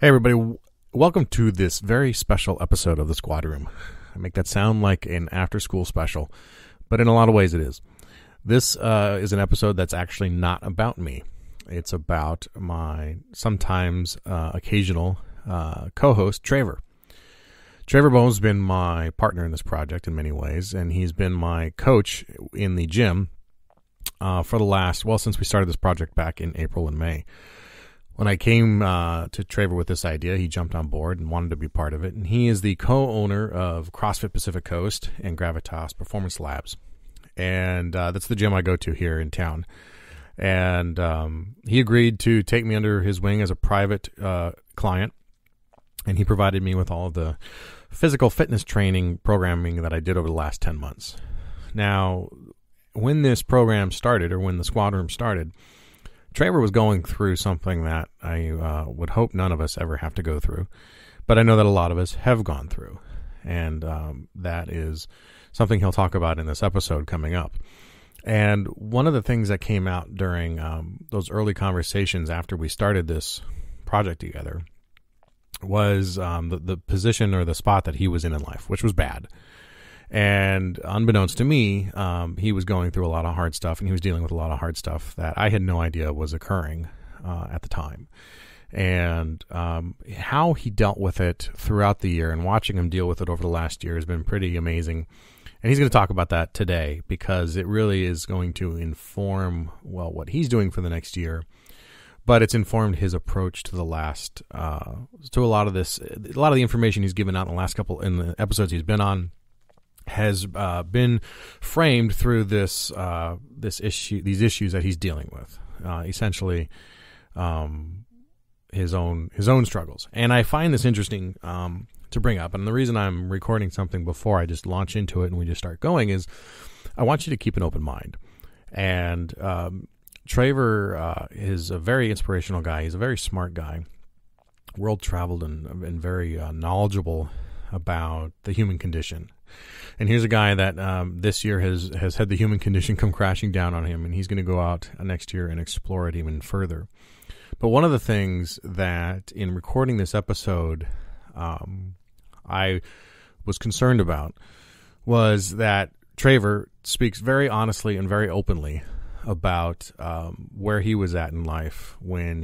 Hey everybody, welcome to this very special episode of The Squad Room. I make that sound like an after-school special, but in a lot of ways it is. This is an episode that's actually not about me. It's about my sometimes occasional co-host, Traver. Traver Boehm's been my partner in this project in many ways, and he's been my coach in the gym for the last, well, since we started this project back in April and May. When I came to Traver with this idea, he jumped on board and wanted to be part of it. And he is the co-owner of CrossFit Pacific Coast and Gravitas Performance Labs. And that's the gym I go to here in town. And he agreed to take me under his wing as a private client. And he provided me with all of the physical fitness training programming that I did over the last 10 months. Now, when this program started, or when the Squad Room started, Traver was going through something that I would hope none of us ever have to go through, but I know that a lot of us have gone through, and that is something he'll talk about in this episode coming up. And one of the things that came out during those early conversations after we started this project together was the position or the spot that he was in life, which was bad. And unbeknownst to me, he was going through a lot of hard stuff, and he was dealing with a lot of hard stuff that I had no idea was occurring at the time. And how he dealt with it throughout the year and watching him deal with it over the last year has been pretty amazing. And he's going to talk about that today because it really is going to inform, well, what he's doing for the next year. But it's informed his approach to the last, to a lot of the information he's given out in the last couple, in the episodes he's been on, has been framed through this these issues that he's dealing with, essentially his own struggles. And I find this interesting to bring up. And the reason I'm recording something before I just launch into it and we just start going is I want you to keep an open mind. And Traver is a very inspirational guy. He's a very smart guy, world traveled, and very knowledgeable about the human condition. And here's a guy that this year has had the human condition come crashing down on him, and he's going to go out next year and explore it even further. But one of the things that in recording this episode I was concerned about was that Traver speaks very honestly and very openly about where he was at in life when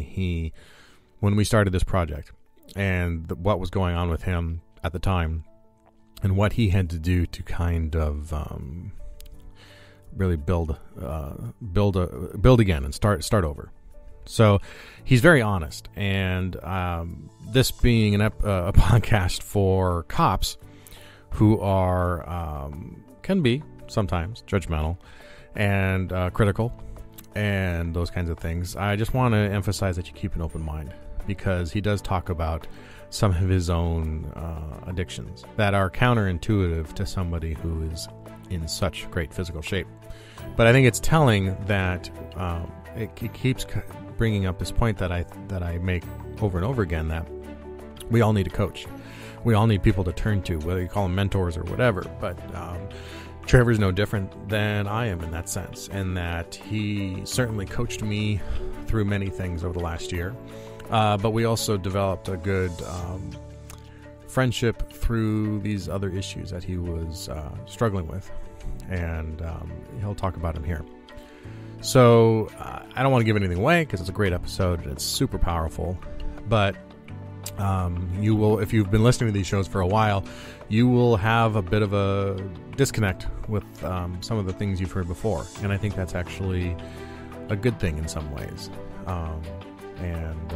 we started this project, and what was going on with him at the time, and what he had to do to kind of really build again and start over. So he's very honest, and this being a podcast for cops who are can be sometimes judgmental and critical and those kinds of things, I just want to emphasize that you keep an open mind, because he does talk about some of his own addictions that are counterintuitive to somebody who is in such great physical shape. But I think it's telling that it keeps bringing up this point that I make over and over again, that we all need a coach. We all need people to turn to, whether you call them mentors or whatever. But Traver's no different than I am in that sense, and that he certainly coached me through many things over the last year. But we also developed a good friendship through these other issues that he was struggling with, and he'll talk about them here. So I don't want to give anything away because it's a great episode and it's super powerful, but you will, if you've been listening to these shows for a while, you will have a bit of a disconnect with some of the things you've heard before, and I think that's actually a good thing in some ways. And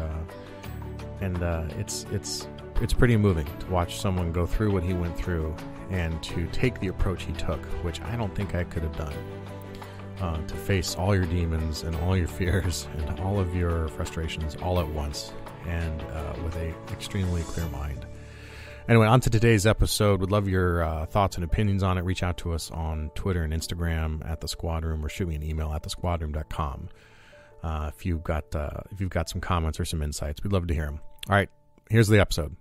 it's pretty moving to watch someone go through what he went through and to take the approach he took, which I don't think I could have done, to face all your demons and all your fears and all of your frustrations all at once, and with an extremely clear mind. Anyway, on to today's episode. Would love your thoughts and opinions on it. Reach out to us on Twitter and Instagram at The Squad Room, or shoot me an email at thesquadroom.com. If you've got some comments or some insights, we'd love to hear them. All right, here's the episode.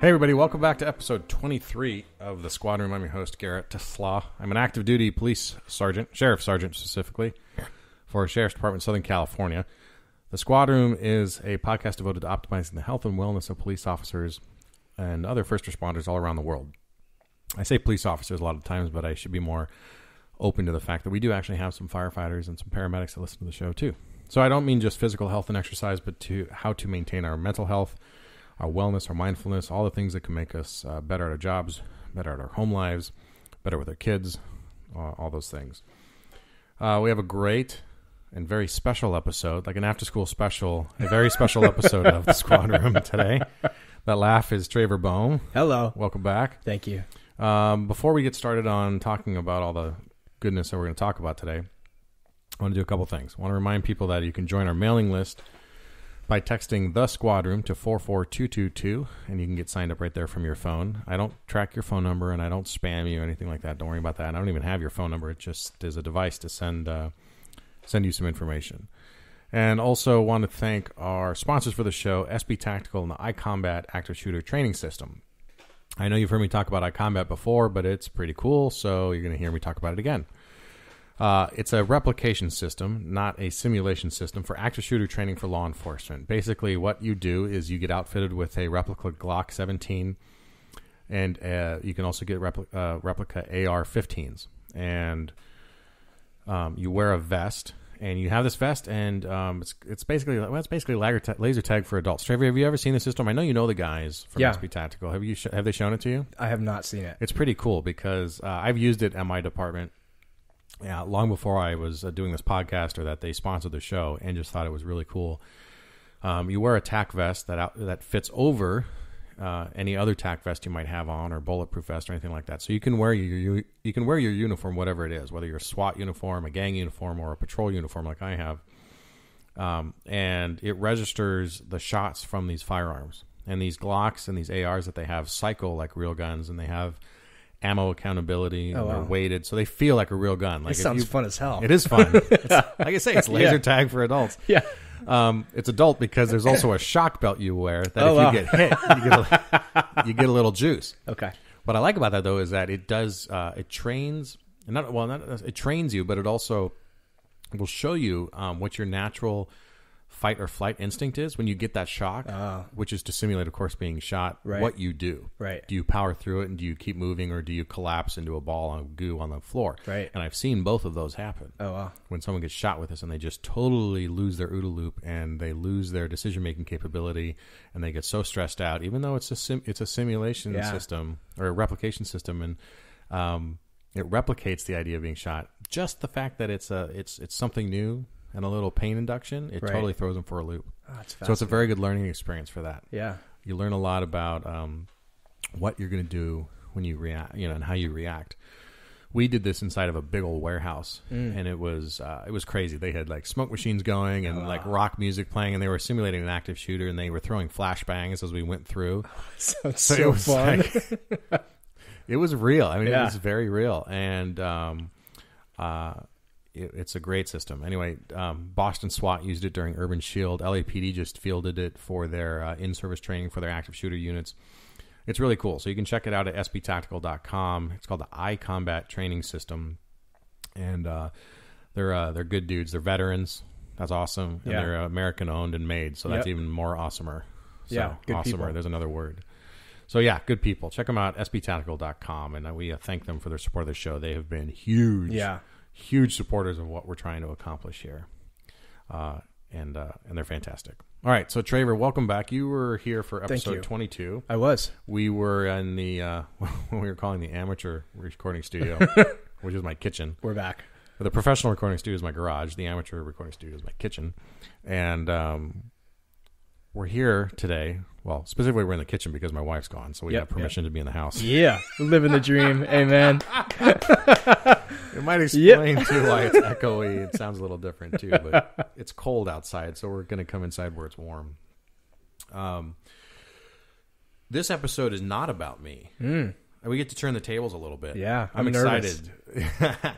Hey everybody, welcome back to episode 23 of The Squad Room. I'm your host, Garrett Toslaw. I'm an active duty police sergeant, sheriff sergeant specifically, for Sheriff's Department, Southern California. The Squad Room is a podcast devoted to optimizing the health and wellness of police officers and other first responders all around the world. I say police officers a lot of times, but I should be more open to the fact that we do actually have some firefighters and some paramedics that listen to the show too. So I don't mean just physical health and exercise, but to how to maintain our mental health, our wellness, our mindfulness, all the things that can make us better at our jobs, better at our home lives, better with our kids, all those things. We have a great and very special episode, like an after-school special, a very special episode of The Squad Room today. That laugh is Traver Boehm. Hello. Welcome back. Thank you. Before we get started on talking about all the goodness that we're going to talk about today, I want to do a couple things. I want to remind people that you can join our mailing list by texting The Squad Room to 44222, and you can get signed up right there from your phone. I don't track your phone number, and I don't spam you or anything like that. Don't worry about that. I don't even have your phone number. It just is a device to send you some information. And also want to thank our sponsors for the show, SB Tactical and the iCombat Active Shooter Training System. I know you've heard me talk about iCombat before, but it's pretty cool, so you're going to hear me talk about it again. It's a replication system, not a simulation system, for active shooter training for law enforcement. Basically, what you do is you get outfitted with a replica Glock 17, and you can also get replica AR 15s. And you wear a vest, and you have this vest, and it's basically laser tag for adults. Traver, have you ever seen the system? I know you know the guys from SB Tactical. Have they shown it to you? I have not seen it. It's pretty cool because I've used it at my department. Yeah, long before I was doing this podcast or that they sponsored the show, and just thought it was really cool. You wear a tac vest that fits over any other tac vest you might have on, or bulletproof vest, or anything like that. So you can wear your uniform, whatever it is, whether you're a SWAT uniform, a gang uniform, or a patrol uniform like I have. And it registers the shots from these firearms, and these Glocks and these ARs that they have cycle like real guns, and they have ammo accountability. Oh, wow. They're weighted, so they feel like a real gun. Like, it sounds fun as hell. It is fun. It's, like I say, it's laser tag for adults. Yeah. It's adult because there's also a shock belt you wear that if you get hit, you get a little juice. Okay. What I like about that, though, is that it does, it trains you, but it also will show you what your natural fight or flight instinct is when you get that shock, which is to simulate, of course, being shot, right. What you do. Right. Do you power through it, and do you keep moving, or do you collapse into a ball of goo on the floor? Right. And I've seen both of those happen. Oh, wow. When someone gets shot with this and they just totally lose their OODA loop, and they lose their decision-making capability, and they get so stressed out, even though it's a simulation system or a replication system, and it replicates the idea of being shot. Just the fact that it's something new, and a little pain induction, it totally throws them for a loop. Oh, so it's a very good learning experience for that. Yeah. You learn a lot about what you're going to do when you react, and how you react. We did this inside of a big old warehouse, and it was crazy. They had like smoke machines going and like rock music playing, and they were simulating an active shooter, and they were throwing flashbangs as we went through. Oh, so it was fun. Like, it was real. I mean, it was very real. And it's a great system. Anyway, Boston SWAT used it during Urban Shield. LAPD just fielded it for their in-service training for their active shooter units. It's really cool. So you can check it out at sbtactical.com. It's called the iCombat Training System. And they're good dudes. They're veterans. That's awesome. And they're American-owned and made, so that's even more awesomer. So, yeah, good awesomer. People. There's another word. So, yeah, good people. Check them out, sbtactical.com. And we thank them for their support of the show. They have been huge. Yeah. Huge supporters of what we're trying to accomplish here, and they're fantastic. All right, so Traver, welcome back. You were here for episode 22. I was. We were in the what we were calling the amateur recording studio, which is my kitchen. We're back. The professional recording studio is my garage. The amateur recording studio is my kitchen, and we're here today. Well, specifically, we're in the kitchen because my wife's gone, so we have permission to be in the house. Yeah, living the dream. Amen. It might explain, too, why it's echoey. It sounds a little different, too, but it's cold outside, so we're going to come inside where it's warm. This episode is not about me. We get to turn the tables a little bit. Yeah, I'm excited.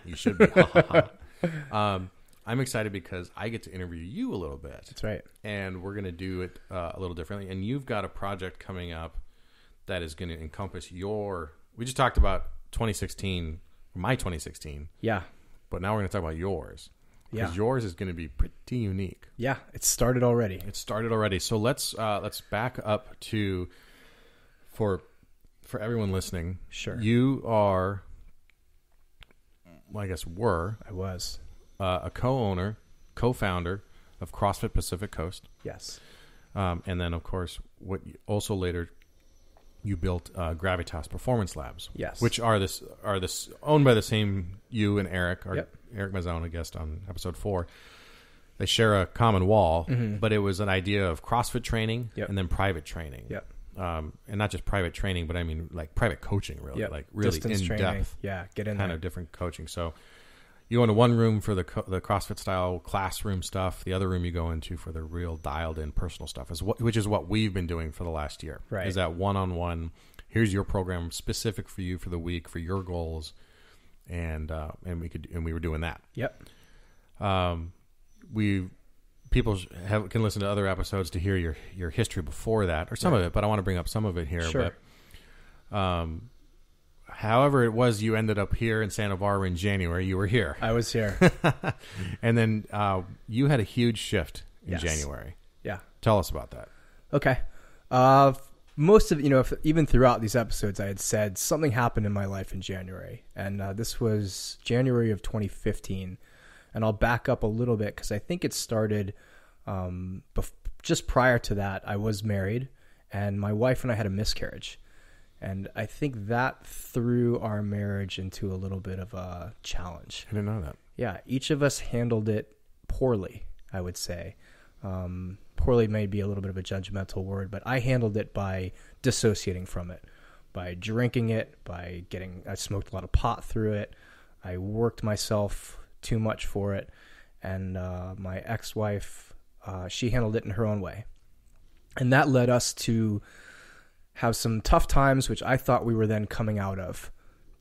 You should be. I'm excited because I get to interview you a little bit. That's right. And we're going to do it a little differently. And you've got a project coming up that is going to encompass your... We just talked about 2016, my 2016. Yeah. But now we're going to talk about yours. Because yours is going to be pretty unique. Yeah, it's started already. So let's back up to, for everyone listening. Sure. You are, well, I guess were. I was. A co-owner, co-founder of CrossFit Pacific Coast. Yes. And then, of course, what you, also later... You built Gravitas Performance Labs, yes, which are owned by the same you and Eric. Eric Mazzone, a guest on episode 4. They share a common wall, mm-hmm. but it was an idea of CrossFit training and then private training, and not just private training, but I mean like private coaching, really, like really in depth, get in kind there. Of different coaching. So you go into one room for the CrossFit style classroom stuff. The other room you go into for the real dialed in personal stuff, which is what we've been doing for the last year. Right. Is that one-on-one, here's your program specific for you for the week, for your goals. And we were doing that. Yep. People can listen to other episodes to hear your history before that or some of it, but I want to bring up some of it here. Sure. But, however it was, you ended up here in Santa Barbara in January. You were here. I was here. And then you had a huge shift in January. Yeah. Tell us about that. Okay. Most of, even throughout these episodes, I had said something happened in my life in January. And this was January of 2015. And I'll back up a little bit because I think it started just prior to that. I was married and my wife and I had a miscarriage. And I think that threw our marriage into a little bit of a challenge. I didn't know that. Yeah. Each of us handled it poorly, I would say. Poorly may be a little bit of a judgmental word, but I handled it by dissociating from it, by drinking it, I smoked a lot of pot through it. I worked myself too much for it. And my ex-wife, she handled it in her own way. And that led us to... have some tough times, which I thought we were then coming out of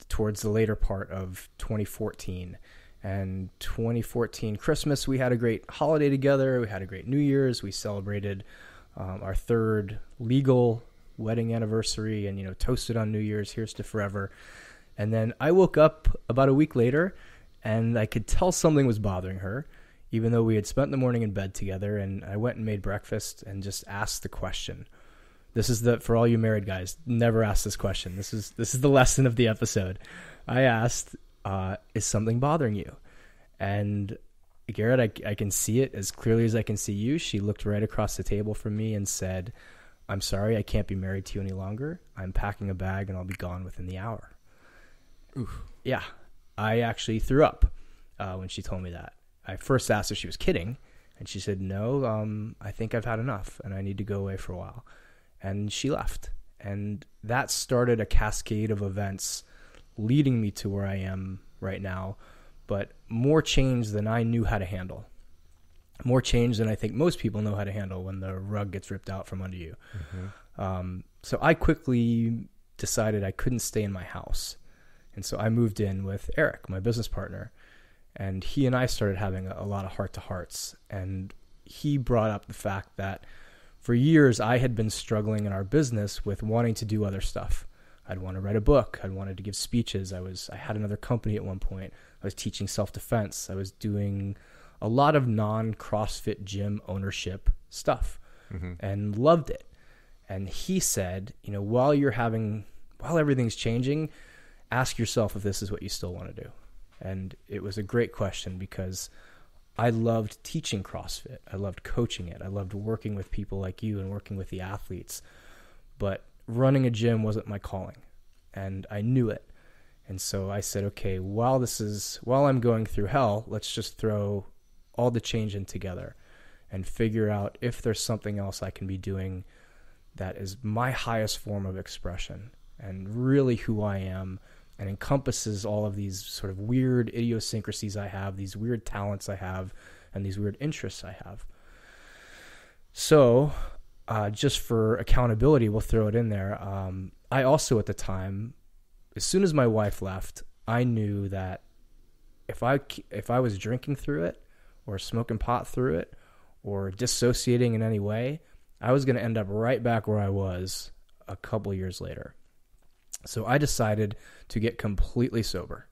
towards the later part of 2014. And 2014 Christmas, we had a great holiday together. We had a great New Year's. We celebrated our third legal wedding anniversary and, toasted on New Year's. Here's to forever. And then I woke up about a week later and I could tell something was bothering her, even though we had spent the morning in bed together. And I went and made breakfast and just asked the question. This is for all you married guys, never ask this question. This is the lesson of the episode. I asked, is something bothering you? And Garrett, I can see it as clearly as I can see you. She looked right across the table from me and said, I'm sorry, I can't be married to you any longer. I'm packing a bag and I'll be gone within the hour. Oof. Yeah. I actually threw up when she told me that. I first asked if she was kidding and she said, no, I think I've had enough and I need to go away for a while. And she left. And that started a cascade of events leading me to where I am right now, but more change than I knew how to handle. More change than I think most people know how to handle when the rug gets ripped out from under you. Mm-hmm. So I quickly decided I couldn't stay in my house. And so I moved in with Eric, my business partner, and he and I started having a lot of heart-to-hearts. And he brought up the fact that for years, I had been struggling in our business with wanting to do other stuff. I'd want to write a book. I'd wanted to give speeches. I had another company at one point. I was teaching self-defense. I was doing a lot of non-CrossFit gym ownership stuff mm-hmm. and loved it. And he said, while everything's changing, ask yourself if this is what you still want to do. And it was a great question because I loved teaching CrossFit. I loved coaching it. I loved working with people like you and working with the athletes. But running a gym wasn't my calling, and I knew it. And so I said, okay, while I'm going through hell, let's just throw all the change in together and figure out if there's something else I can be doing that is my highest form of expression and really who I am. And encompasses all of these sort of weird idiosyncrasies I have, these weird talents I have, and these weird interests I have. So just for accountability, we'll throw it in there. I also at the time, as soon as my wife left, I knew that if I was drinking through it or smoking pot through it or dissociating in any way, I was going to end up right back where I was a couple years later. So I decided to get completely sober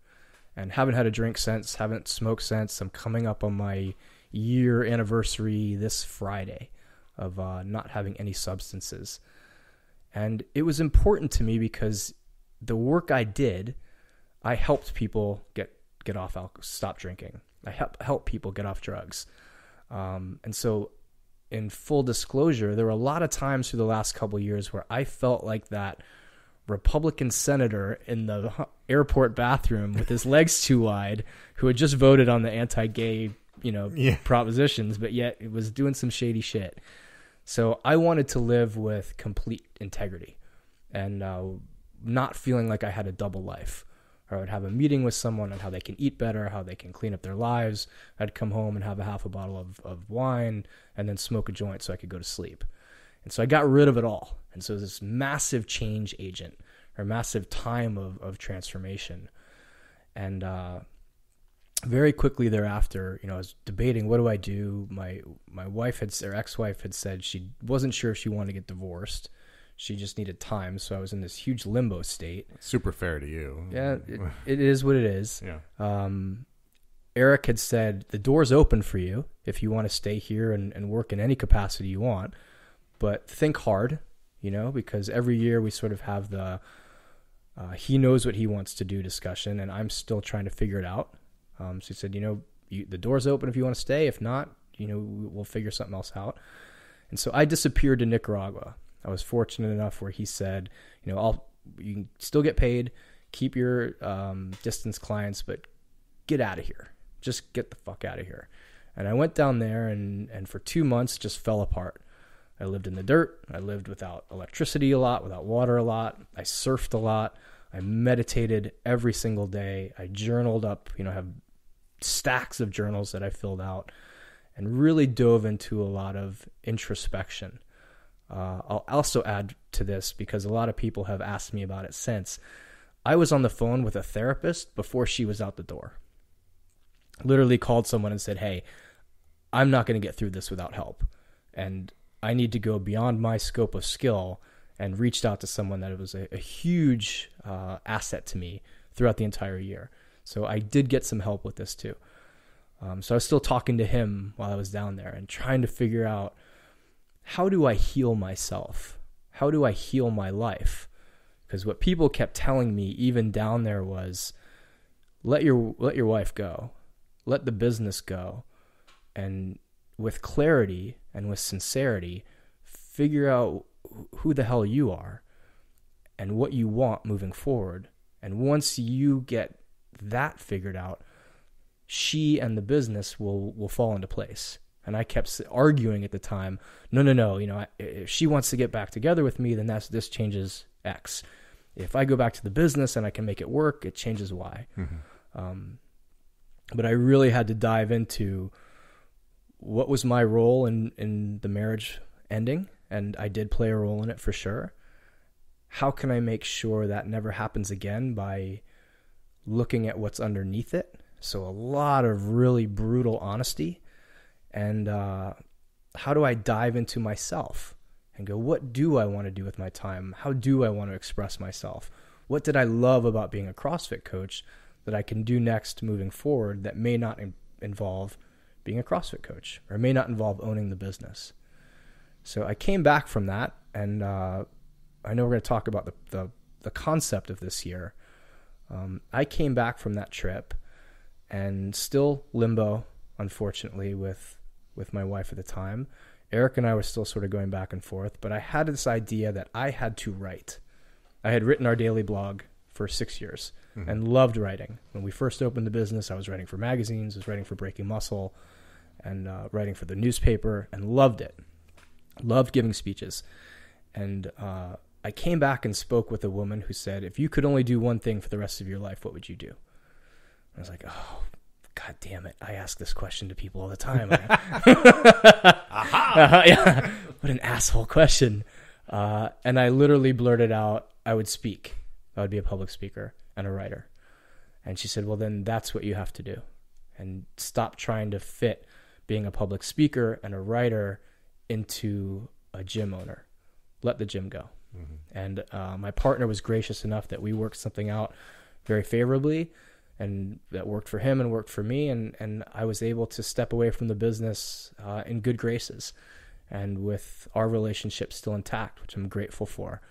and haven't had a drink since, haven't smoked since. I'm coming up on my year anniversary this Friday of not having any substances. And it was important to me because the work I did, I helped people get off alcohol, stop drinking. I help people get off drugs. And so in full disclosure, there were a lot of times through the last couple of years where I felt like that Republican senator in the airport bathroom with his legs too wide, who had just voted on the anti-gay, propositions, but yet it was doing some shady shit. So I wanted to live with complete integrity and not feeling like I had a double life. Or I would have a meeting with someone on how they can eat better, how they can clean up their lives. I'd come home and have a half a bottle of wine and then smoke a joint so I could go to sleep. And so I got rid of it all. And so this massive change agent or massive time of transformation. And very quickly thereafter, I was debating, what do I do? My wife or ex-wife had said she wasn't sure if she wanted to get divorced. She just needed time. So I was in this huge limbo state. Super fair to you. Yeah, it is what it is. Yeah. Eric had said, the door's open for you if you want to stay here and work in any capacity you want. But think hard, because every year we sort of have the he knows what he wants to do discussion, and I'm still trying to figure it out. So he said, the door's open if you want to stay. If not, we'll figure something else out. And so I disappeared to Nicaragua. I was fortunate enough where he said, you can still get paid, keep your distance clients, but get out of here. Just get the fuck out of here. And I went down there and for 2 months just fell apart. I lived in the dirt. I lived without electricity a lot, without water a lot. I surfed a lot. I meditated every single day. I journaled up, I have stacks of journals that I filled out and really dove into a lot of introspection. I'll also add to this because a lot of people have asked me about it since. I was on the phone with a therapist before she was out the door. Literally called someone and said, hey, I'm not going to get through this without help. And I need to go beyond my scope of skill, and reached out to someone that was a huge asset to me throughout the entire year. So I did get some help with this too. So I was still talking to him while I was down there and trying to figure out, how do I heal myself? How do I heal my life? Because what people kept telling me even down there was, let your wife go, let the business go, and with clarity and with sincerity, figure out who the hell you are and what you want moving forward. And once you get that figured out, she and the business will fall into place. And I kept arguing at the time, no, if she wants to get back together with me, then this changes X. If I go back to the business and I can make it work, it changes Y. Mm-hmm. But I really had to dive into, what was my role in the marriage ending? And I did play a role in it for sure. How can I make sure that never happens again by looking at what's underneath it? So a lot of really brutal honesty. And how do I dive into myself and go, what do I want to do with my time? How do I want to express myself? What did I love about being a CrossFit coach that I can do next moving forward that may not involve being a CrossFit coach, or may not involve owning the business? So I came back from that, and I know we're going to talk about the concept of this year. I came back from that trip and still limbo, unfortunately, with my wife at the time. Eric and I were still sort of going back and forth, but I had this idea that I had to write. I had written our daily blog for 6 years. Mm-hmm. And loved writing. When we first opened the business, I was writing for magazines, I was writing for Breaking Muscle, and writing for the newspaper, and loved it. Loved giving speeches. And I came back and spoke with a woman who said, if you could only do one thing for the rest of your life, what would you do? And I was like, oh, God damn it. I ask this question to people all the time. Aha! Yeah. What an asshole question. And I literally blurted out, I would speak. I would be a public speaker and a writer. And she said, well, then that's what you have to do. And stop trying to fit being a public speaker and a writer into a gym owner. Let the gym go. Mm-hmm. And my partner was gracious enough that we worked something out very favorably, and that worked for him and worked for me. And I was able to step away from the business in good graces and with our relationship still intact, which I'm grateful for.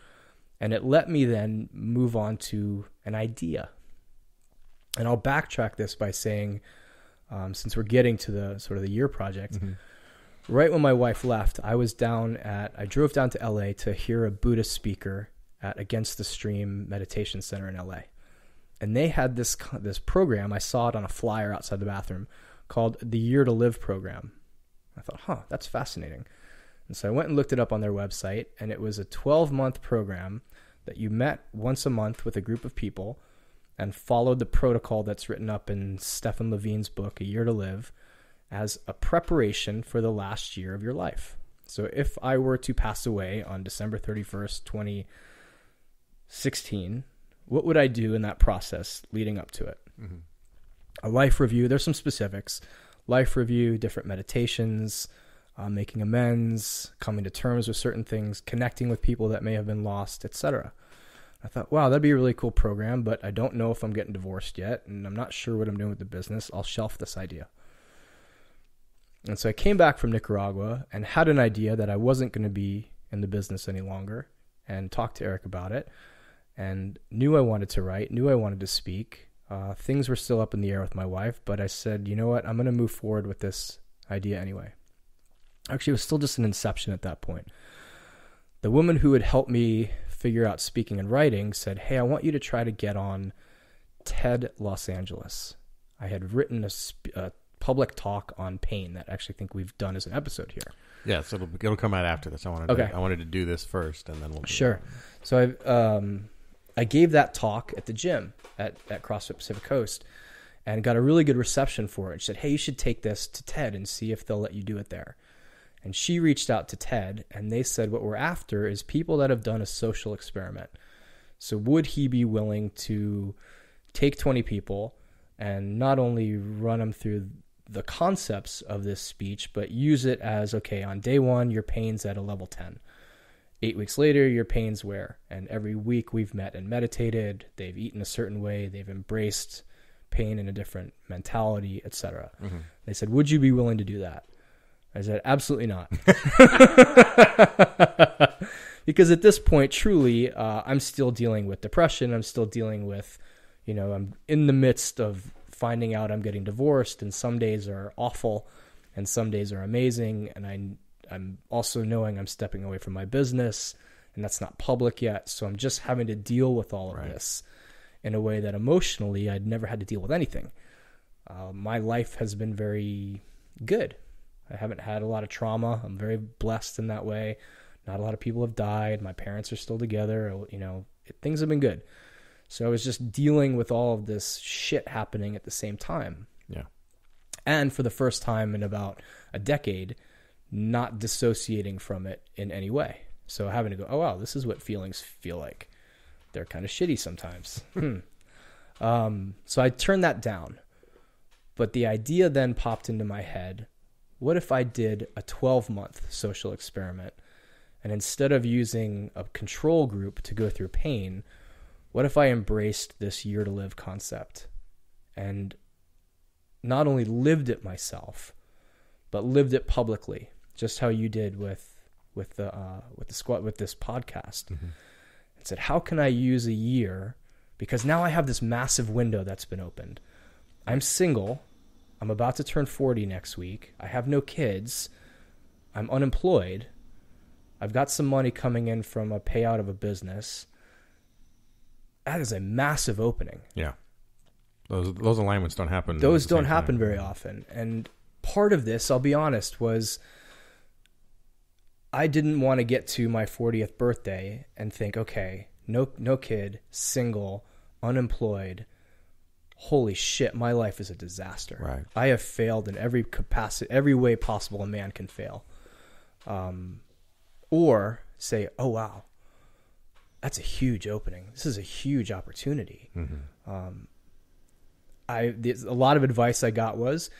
And it let me then move on to an idea. And I'll backtrack this by saying, since we're getting to the sort of the year project, mm-hmm. right when my wife left, I drove down to LA to hear a Buddhist speaker at Against the Stream Meditation Center in LA. And they had this program, I saw it on a flyer outside the bathroom, called the Year to Live program. I thought, that's fascinating. And so I went and looked it up on their website, and it was a 12-month program that you met once a month with a group of people and followed the protocol that's written up in Stephen Levine's book, A Year to Live, as a preparation for the last year of your life. So if I were to pass away on December 31st, 2016, what would I do in that process leading up to it? Mm-hmm. A life review. There's some specifics. Life review, different meditations, making amends, coming to terms with certain things, connecting with people that may have been lost, etc. I thought, wow, that'd be a really cool program, but I don't know if I'm getting divorced yet, and I'm not sure what I'm doing with the business. I'll shelf this idea. And so I came back from Nicaragua and had an idea that I wasn't going to be in the business any longer, and talked to Eric about it, and knew I wanted to write, knew I wanted to speak. Things were still up in the air with my wife, but I said, you know what, I'm going to move forward with this idea anyway. Actually, it was still just an inception at that point. The woman who had helped me figure out speaking and writing said, hey, I want you to try to get on TED Los Angeles. I had written a public talk on pain that I actually think we've done as an episode here. Yeah, so it'll come out after this. I wanted to do this first, and then we'll do sure. That. So I gave that talk at the gym at CrossFit Pacific Coast and got a really good reception for it. She said, hey, you should take this to TED and see if they'll let you do it there. And she reached out to TED, and they said, what we're after is people that have done a social experiment. So would he be willing to take 20 people and not only run them through the concepts of this speech, but use it as, okay, on day one, your pain's at a level 10. 8 weeks later, your pain's where? And every week we've met and meditated. They've eaten a certain way. They've embraced pain in a different mentality, etc. Mm-hmm. They said, would you be willing to do that? I said, absolutely not. Because at this point, truly, I'm still dealing with depression. I'm still dealing with, I'm in the midst of finding out I'm getting divorced, and some days are awful and some days are amazing. And I'm also knowing I'm stepping away from my business, and that's not public yet. So I'm just having to deal with all of this in a way that emotionally I'd never had to deal with anything. My life has been very good. I haven't had a lot of trauma. I'm very blessed in that way. Not a lot of people have died. My parents are still together. Things have been good. So I was just dealing with all of this shit happening at the same time. Yeah. And for the first time in about a decade, not dissociating from it in any way. So having to go, oh, wow, this is what feelings feel like. They're kind of shitty sometimes. So I turned that down. But the idea then popped into my head, what if I did a 12-month social experiment, and instead of using a control group to go through pain, what if I embraced this Year to Live concept and not only lived it myself, but lived it publicly, just how you did with the squad, with this podcast, mm-hmm. and said, how can I use a year? Because now I have this massive window that's been opened. I'm single. I'm about to turn 40 next week. I have no kids. I'm unemployed. I've got some money coming in from a payout of a business. That is a massive opening. Yeah. Those alignments don't happen. Those don't happen very often. And part of this, I'll be honest, was I didn't want to get to my 40th birthday and think, okay, no kid, single, unemployed. Holy shit, my life is a disaster. Right. I have failed in every capacity, every way possible a man can fail. Or say, oh, wow, that's a huge opening. This is a huge opportunity. Mm-hmm. A lot of advice I got was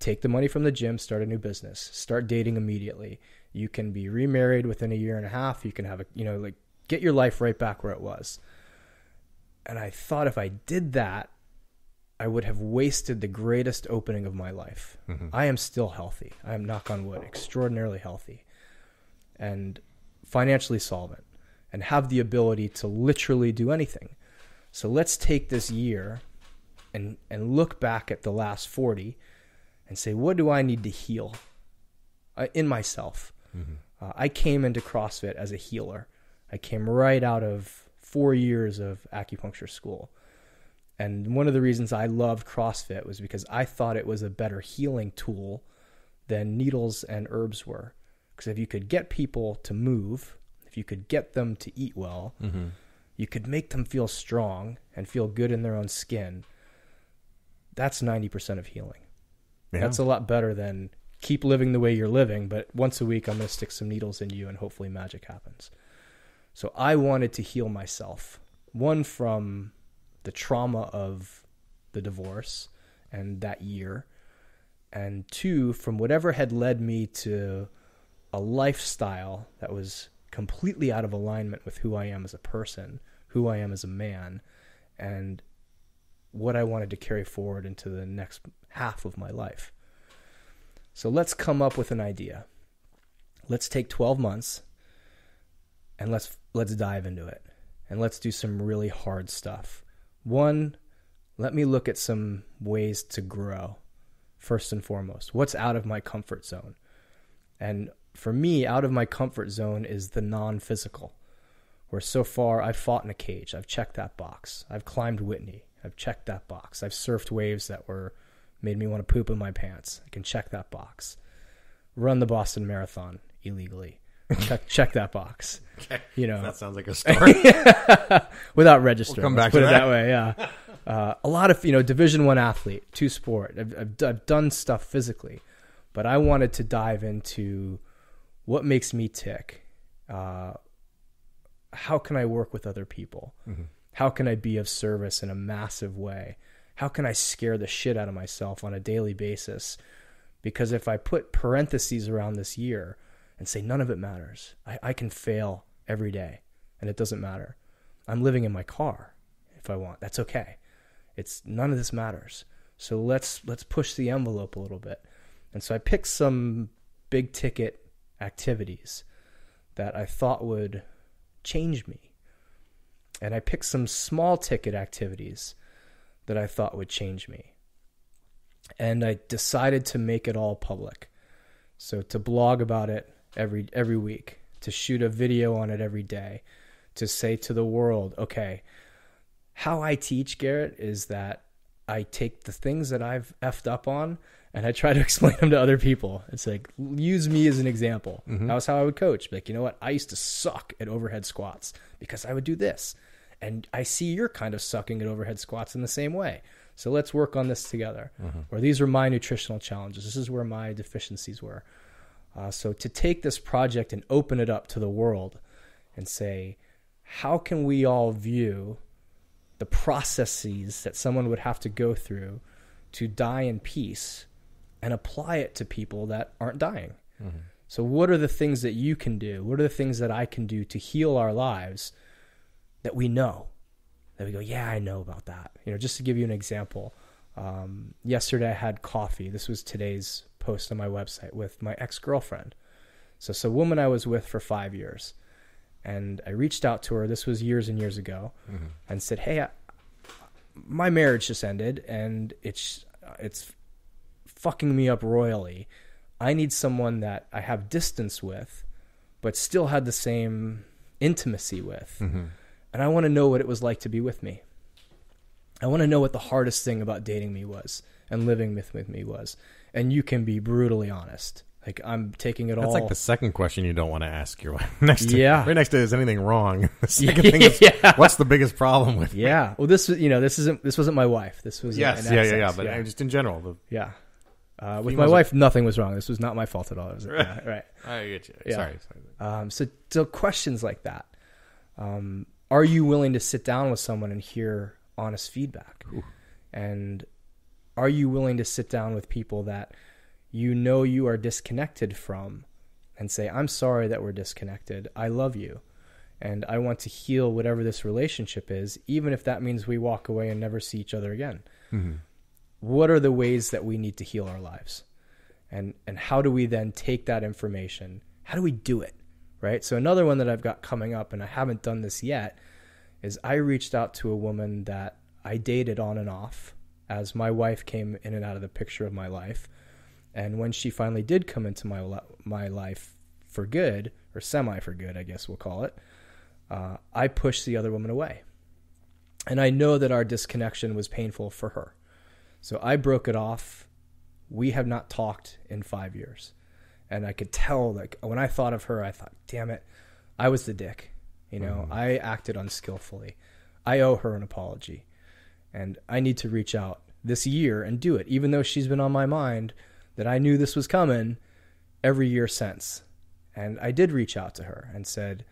take the money from the gym, start a new business, start dating immediately. You can be remarried within a year and a half. You can have get your life right back where it was. And I thought if I did that, I would have wasted the greatest opening of my life. Mm-hmm. I am still healthy. I am, knock on wood, extraordinarily healthy and financially solvent and have the ability to literally do anything. So let's take this year and look back at the last 40 and say, what do I need to heal in myself? Mm-hmm. I came into CrossFit as a healer. I came right out of 4 years of acupuncture school. And one of the reasons I loved CrossFit was because I thought it was a better healing tool than needles and herbs were. Because if you could get people to move, if you could get them to eat well, mm-hmm. you could make them feel strong and feel good in their own skin. That's 90% of healing. Yeah. That's a lot better than keep living the way you're living, but once a week I'm going to stick some needles in you and hopefully magic happens. So I wanted to heal myself. One, from the trauma of the divorce and that year. And two, from whatever had led me to a lifestyle that was completely out of alignment with who I am as a person, who I am as a man, and what I wanted to carry forward into the next half of my life. So let's come up with an idea. Let's take 12 months and let's dive into it. And let's do some really hard stuff. One, let me look at some ways to grow, first and foremost. What's out of my comfort zone? And for me, out of my comfort zone is the non-physical, where so far I've fought in a cage. I've checked that box. I've climbed Whitney. I've checked that box. I've surfed waves that made me want to poop in my pants. I can check that box. Run the Boston Marathon illegally. Check that box. Okay. You know, that sounds like a story. Without registering. We'll come back to that. Put it that way. Yeah. A lot of, Division I athlete, two sport. I've done stuff physically, but I wanted to dive into what makes me tick. How can I work with other people? Mm-hmm. How can I be of service in a massive way? How can I scare the shit out of myself on a daily basis? Because if I put parentheses around this year and say none of it matters, I can fail every day and it doesn't matter. I'm living in my car if I want. That's okay. It's none of this matters. So let's push the envelope a little bit. And so I picked some big ticket activities that I thought would change me. And I picked some small ticket activities that I thought would change me. And I decided to make it all public. So to blog about it every week, to shoot a video on it every day, to say to the world, okay, how I teach, Garrett, is that I take the things that I've effed up on and I try to explain them to other people. It's like, use me as an example. Mm-hmm. That was how I would coach. Like, you know what? I used to suck at overhead squats because I would do this. And I see you're kind of sucking at overhead squats in the same way. So let's work on this together. Mm-hmm. Or these were my nutritional challenges. This is where my deficiencies were. So to take this project and open it up to the world and say, how can we all view the processes that someone would have to go through to die in peace and apply it to people that aren't dying? Mm-hmm. So what are the things that you can do? What are the things that I can do to heal our lives that we know, that we go, yeah, I know about that. Just to give you an example, yesterday I had coffee. This was today's post on my website with my ex-girlfriend. So it's a woman I was with for 5 years. And I reached out to her. This was years and years ago. Mm-hmm. And said, hey, my marriage just ended and it's fucking me up royally. I need someone that I have distance with, but still had the same intimacy with. Mm-hmm. And I want to know what it was like to be with me. I want to know what the hardest thing about dating me was and living with me was. And you can be brutally honest. Like, I'm taking it all. That's like the second question you don't want to ask your wife. Right next to, is anything wrong? The second thing is, what's the biggest problem with me? Yeah. Well, this was, this wasn't my wife. This was Yes. But yeah. Just in general. With my wife, nothing was wrong. This was not my fault at all. Right. I get you. Yeah. Sorry. So questions like that. Are you willing to sit down with someone and hear honest feedback? Ooh. And are you willing to sit down with people that you are disconnected from and say, I'm sorry that we're disconnected. I love you. And I want to heal whatever this relationship is, even if that means we walk away and never see each other again. Mm-hmm. What are the ways that we need to heal our lives? And how do we then take that information? How do we do it? Right? So another one that I've got coming up, and I haven't done this yet, is I reached out to a woman that I dated on and off as my wife came in and out of the picture of my life. And when she finally did come into my life for good, or semi for good, I guess we'll call it, I pushed the other woman away. And I know that our disconnection was painful for her. So I broke it off. We have not talked in 5 years. And I could tell, like, when I thought of her, I thought, damn it, I was the dick. You know, mm-hmm. I acted unskillfully. I owe her an apology. And I need to reach out this year and do it. Even though she's been on my mind, that I knew this was coming every year since. And I did reach out to her and said,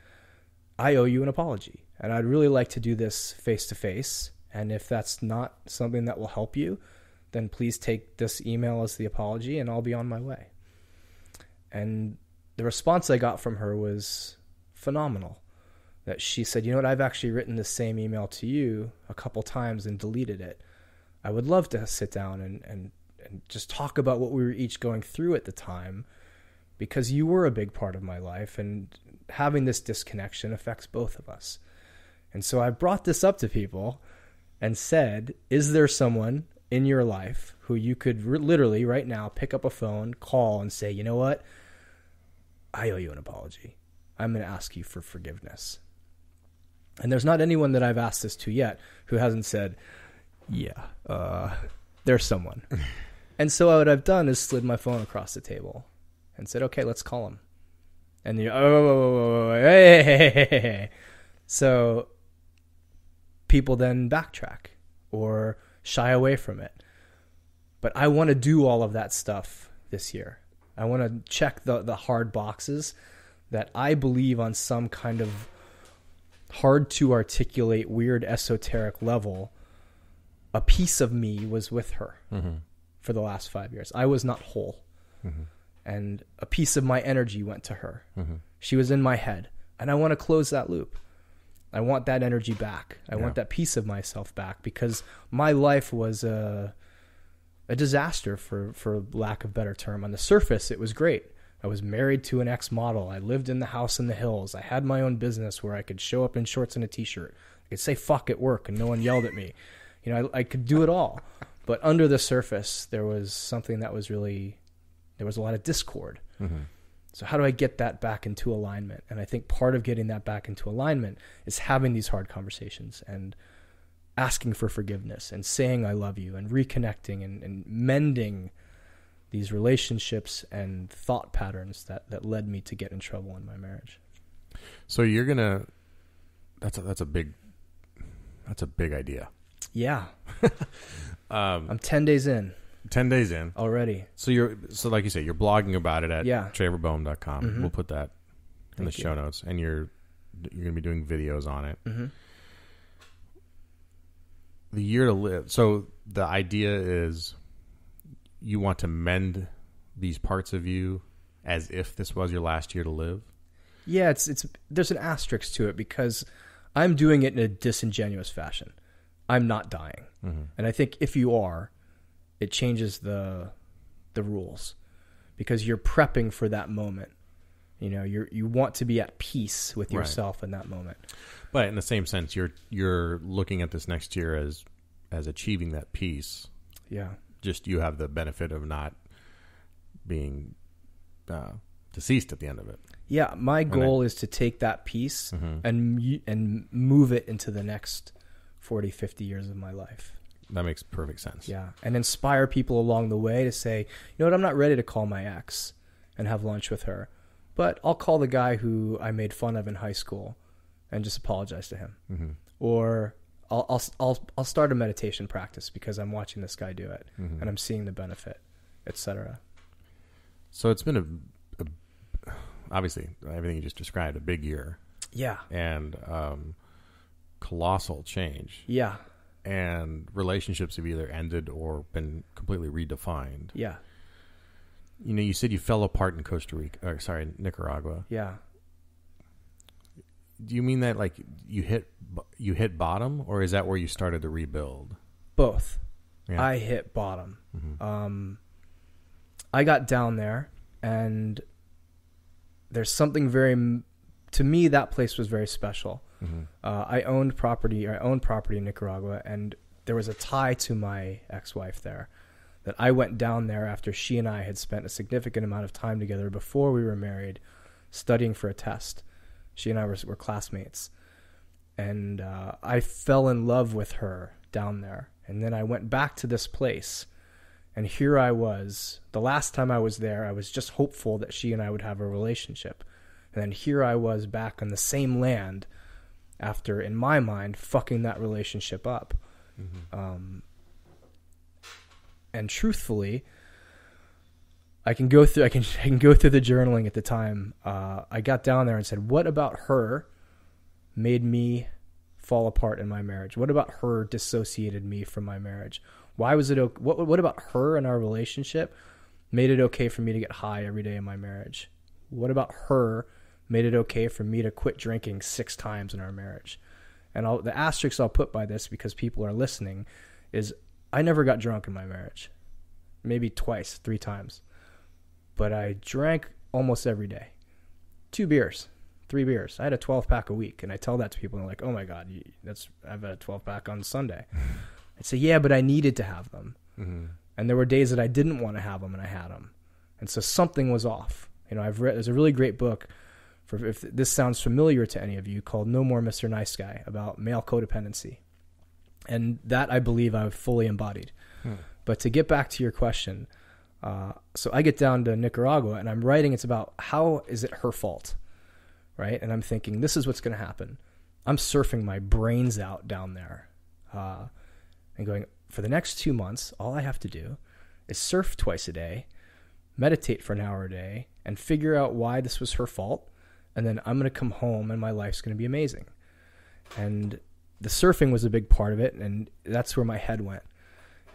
I owe you an apology. And I'd really like to do this face to face. And if that's not something that will help you, then please take this email as the apology and I'll be on my way. And the response I got from her was phenomenal. That she said, you know what, I've actually written the same email to you a couple times and deleted it. I would love to sit down and just talk about what we were each going through at the time, because you were a big part of my life, and having this disconnection affects both of us. And so I brought this up to people and said, is there someone in your life who you could literally right now pick up a phone, call, and say, you know what, I owe you an apology. I'm going to ask you for forgiveness. And there's not anyone that I've asked this to yet who hasn't said, yeah, there's someone. And so what I've done is slid my phone across the table and said, okay, let's call him. And you, oh, hey. So people then backtrack or shy away from it. But I want to do all of that stuff this year. I want to check the hard boxes that I believe on some kind of hard to articulate, weird, esoteric level, a piece of me was with her mm-hmm. for the last 5 years. I was not whole. Mm-hmm. And a piece of my energy went to her. Mm-hmm. She was in my head. And I want to close that loop. I want that energy back. I want that piece of myself back, because my life was a disaster, for lack of a better term. On the surface, it was great. I was married to an ex-model. I lived in the house in the hills. I had my own business where I could show up in shorts and a t-shirt. I could say fuck at work and no one yelled at me. You know, I could do it all. But under the surface, there was something that was really, there was a lot of discord. Mm-hmm. So how do I get that back into alignment? And I think part of getting that back into alignment is having these hard conversations and asking for forgiveness and saying I love you and reconnecting and mending these relationships and thought patterns that led me to get in trouble in my marriage. So you're going to, that's a big idea. Yeah. I'm 10 days in. 10 days in already. So so like you say, you're blogging about it at traverboehm.com. Mm-hmm. We'll put that in the show notes, and you're going to be doing videos on it. Mm-hmm. The Year to Live. So the idea is, you want to mend these parts of you as if this was your last year to live? Yeah, it's there's an asterisk to it, because I'm doing it in a disingenuous fashion. I'm not dying. Mm-hmm. And I think if you are, it changes the rules, because you're prepping for that moment. You know, you want to be at peace with yourself in that moment. But in the same sense, you're looking at this next year as achieving that peace. Yeah. Just you have the benefit of not being deceased at the end of it. Yeah, my goal is to take that piece mm-hmm. and move it into the next 40, 50 years of my life. That makes perfect sense. Yeah, and inspire people along the way to say, you know what, I'm not ready to call my ex and have lunch with her, but I'll call the guy who I made fun of in high school and just apologize to him. Mm-hmm. Or I'll start a meditation practice because I'm watching this guy do it mm-hmm. and I'm seeing the benefit, etc. So it's been a obviously everything you just described, a big year. Yeah. And colossal change. Yeah. And relationships have either ended or been completely redefined. Yeah. You know, you said you fell apart in Nicaragua. Yeah. Do you mean that like you hit bottom, or is that where you started to rebuild? Both. Yeah. I hit bottom. Mm-hmm. I got down there, and there's something very, to me, that place was very special. Mm-hmm. I owned property in Nicaragua, and there was a tie to my ex-wife there, that I went down there after she and I had spent a significant amount of time together before we were married, studying for a test. She and I were classmates, and I fell in love with her down there. And then I went back to this place, and here I was. The last time I was there, I was just hopeful that she and I would have a relationship. And then here I was back on the same land after, in my mind, fucking that relationship up. Mm-hmm. And truthfully, I can go through the journaling at the time. I got down there and said, what about her made me fall apart in my marriage? What about her dissociated me from my marriage? Why was it okay? What about her and our relationship made it okay for me to get high every day in my marriage? What about her made it okay for me to quit drinking 6 times in our marriage? And the asterisk I'll put by this, because people are listening, is I never got drunk in my marriage. Maybe twice, 3 times. But I drank almost every day. 2 beers, 3 beers. I had a 12-pack a week, and I tell that to people, and they're like, oh, my God, I've had a 12-pack on Sunday. I'd say, yeah, but I needed to have them. Mm-hmm. And there were days that I didn't want to have them, and I had them. And so something was off. You know, there's a really great book, if this sounds familiar to any of you, called No More Mr. Nice Guy, about male codependency. And that, I believe, I've fully embodied. Hmm. But to get back to your question, so I get down to Nicaragua, and I'm writing, it's about how is it her fault, right? And I'm thinking, this is what's going to happen. I'm surfing my brains out down there and going, for the next 2 months, all I have to do is surf twice a day, meditate for an hour a day, and figure out why this was her fault. And then I'm going to come home, and my life's going to be amazing. And the surfing was a big part of it, and that's where my head went.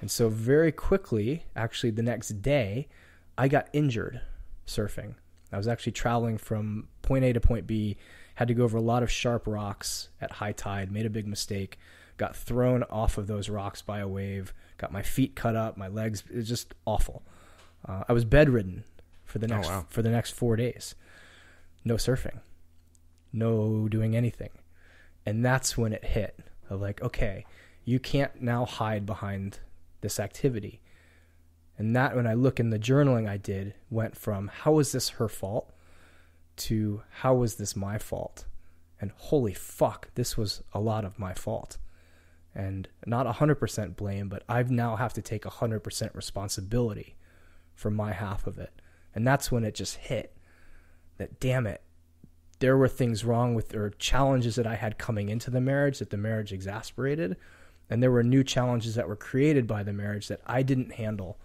And so very quickly, actually the next day, I got injured surfing. I was actually traveling from point A to point B, had to go over a lot of sharp rocks at high tide, made a big mistake, got thrown off of those rocks by a wave, got my feet cut up, my legs, it was just awful. I was bedridden for the next 4 days. No surfing, no doing anything. And that's when it hit of like, okay, you can't now hide behind this activity. And that, when I look in the journaling I did, went from how is this her fault to how was this my fault? And holy fuck, this was a lot of my fault. And not 100% blame, but I now have to take 100% responsibility for my half of it. And that's when it just hit that, damn it, there were things wrong with, or challenges that I had coming into the marriage that the marriage exasperated. And there were new challenges that were created by the marriage that I didn't handle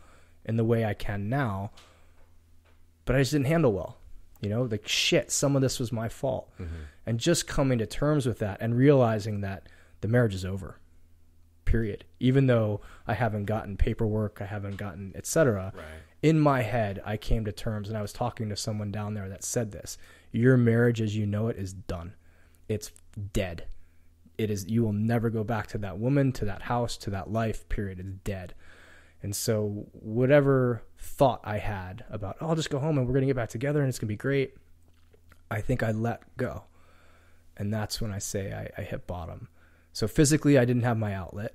in the way I can now, but I just didn't handle well, you know, like shit, some of this was my fault. Mm-hmm. And just coming to terms with that and realizing that the marriage is over, period. Even though I haven't gotten paperwork, I haven't gotten et cetera. Right. In my head, I came to terms, and I was talking to someone down there that said this. Your marriage as you know it is done. It's dead. It is. You will never go back to that woman, to that house, to that life, period. It's dead. And so whatever thought I had about, oh, I'll just go home and we're going to get back together and it's going to be great, I think I let go. And that's when I say I hit bottom. So physically, I didn't have my outlet.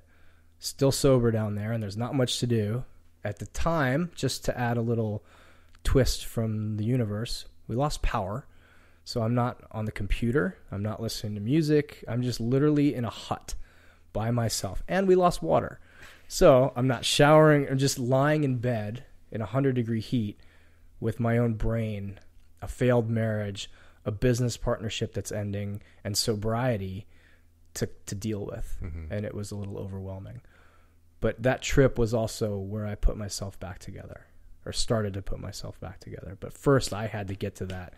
Still sober down there, and there's not much to do. At the time, just to add a little twist from the universe, we lost power. So I'm not on the computer. I'm not listening to music. I'm just literally in a hut by myself. And we lost water. So I'm not showering. I'm just lying in bed in 100-degree heat with my own brain, a failed marriage, a business partnership that's ending, and sobriety to deal with. Mm-hmm. And it was a little overwhelming. But that trip was also where I put myself back together, or started to put myself back together. But first I had to get to that,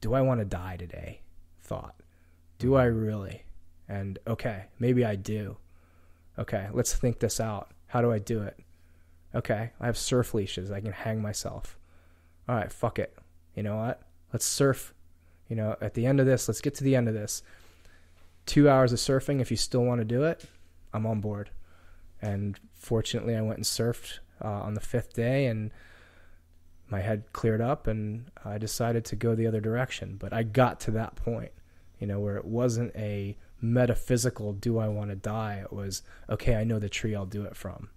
do I want to die today thought? Do I really? And okay, maybe I do. Okay, let's think this out. How do I do it? Okay, I have surf leashes. I can hang myself. All right, fuck it. You know what? Let's surf You know, at the end of this, let's get to the end of this. 2 hours of surfing, if you still want to do it, I'm on board. And fortunately, I went and surfed on the fifth day, and my head cleared up, and I decided to go the other direction. But I got to that point, you know, where it wasn't a metaphysical, do I want to die? It was, okay, I know the tree I'll do it from.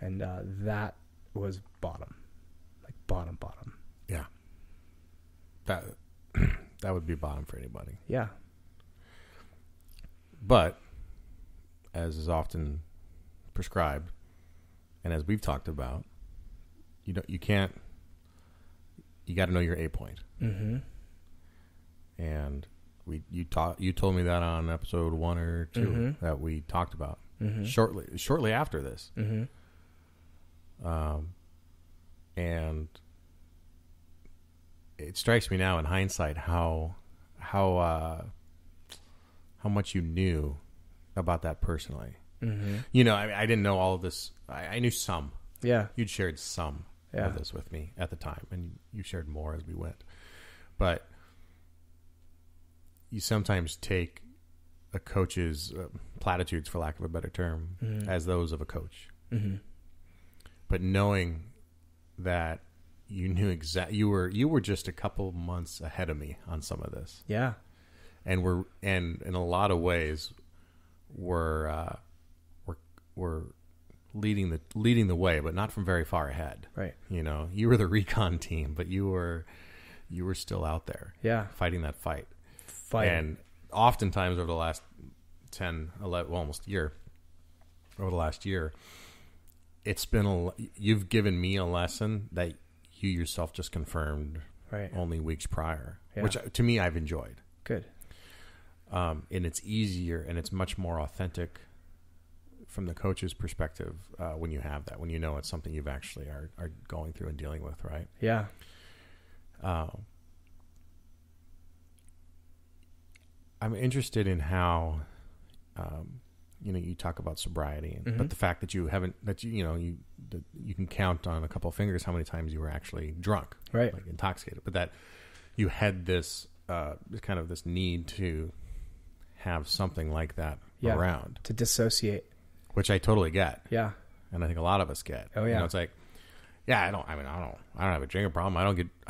And that was bottom, like bottom. Yeah. That would be bottom for anybody. Yeah. But as is often prescribed, and as we've talked about, you got to know your A point. Mm-hmm. And you told me that on episode 1 or 2 mm-hmm. that we talked about mm-hmm. shortly after this. Mm-hmm. And it strikes me now in hindsight how much you knew about that personally. Mm-hmm. You know, I didn't know all of this. I knew some. Yeah. You'd shared some of this with me at the time, and you shared more as we went. But you sometimes take a coach's platitudes, for lack of a better term, mm-hmm. as those of a coach. Mm-hmm. But knowing that you knew you were just a couple months ahead of me on some of this. Yeah. And in a lot of ways we're leading the way, but not from very far ahead. Right. You know, you were the recon team, but you were still out there. Yeah. Fighting that fight. And oftentimes over the last 10, 11, well, almost year, over the last year, it's been you've given me a lesson that you yourself just confirmed only weeks prior, which to me I've enjoyed. Good. And it's easier and it's much more authentic from the coach's perspective when you have that, when you know it's something you've actually are going through and dealing with, right? Yeah. I'm interested in how, you know, you talk about sobriety, mm-hmm. but the fact that you haven't, that you can count on a couple of fingers how many times you were actually drunk, right? Like intoxicated, but that you had this kind of this need to have something like that around to dissociate, which I totally get. Yeah. And I think a lot of us get. Oh yeah. You know, it's like, yeah, I don't have a drinking problem. I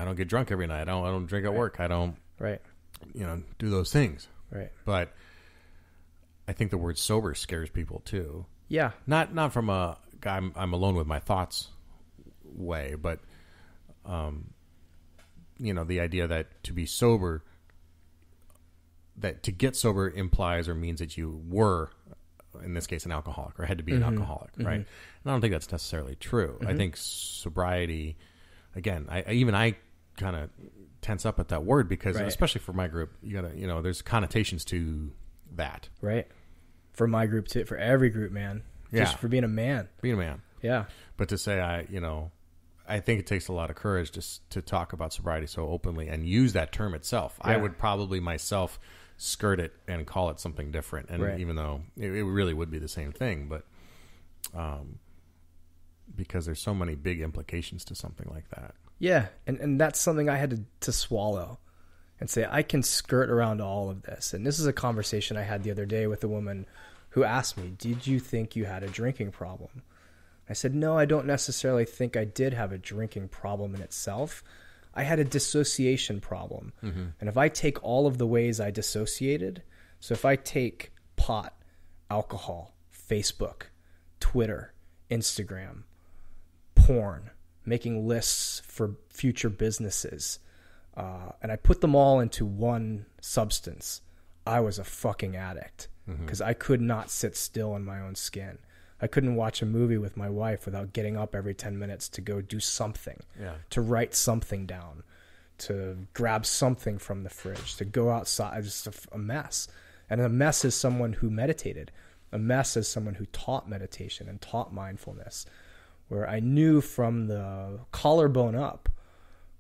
don't get drunk every night. I don't drink at work. I don't, you know, do those things. Right. But I think the word sober scares people too. Yeah. Not from a I'm alone with my thoughts way, but, you know, the idea that to be sober, that to get sober implies or means that you were, in this case, an alcoholic or had to be mm-hmm. an alcoholic, right? Mm-hmm. And I don't think that's necessarily true. Mm-hmm. I think sobriety, again, I kind of tense up at that word because especially for my group, you gotta, you know, there's connotations to that. Right. For my group too, for every group, man. Yeah. Just for being a man. Yeah. But to say I think it takes a lot of courage to talk about sobriety so openly and use that term itself. Yeah. I would probably myself skirt it and call it something different. And even though it really would be the same thing, but because there's so many big implications to something like that. Yeah. And that's something I had to swallow and say, I can skirt around all of this. And this is a conversation I had the other day with a woman who asked me, did you think you had a drinking problem? I said, no, I don't necessarily think I did have a drinking problem in itself. I had a dissociation problem. Mm-hmm. And if I take all of the ways I dissociated, so if I take pot, alcohol, Facebook, Twitter, Instagram, porn, making lists for future businesses, and I put them all into one substance, I was a fucking addict because mm-hmm. I could not sit still in my own skin. I couldn't watch a movie with my wife without getting up every 10 minutes to go do something, to write something down, to grab something from the fridge, to go outside. I was just a mess. And a mess is someone who meditated. A mess is someone who taught meditation and taught mindfulness, where I knew from the collarbone up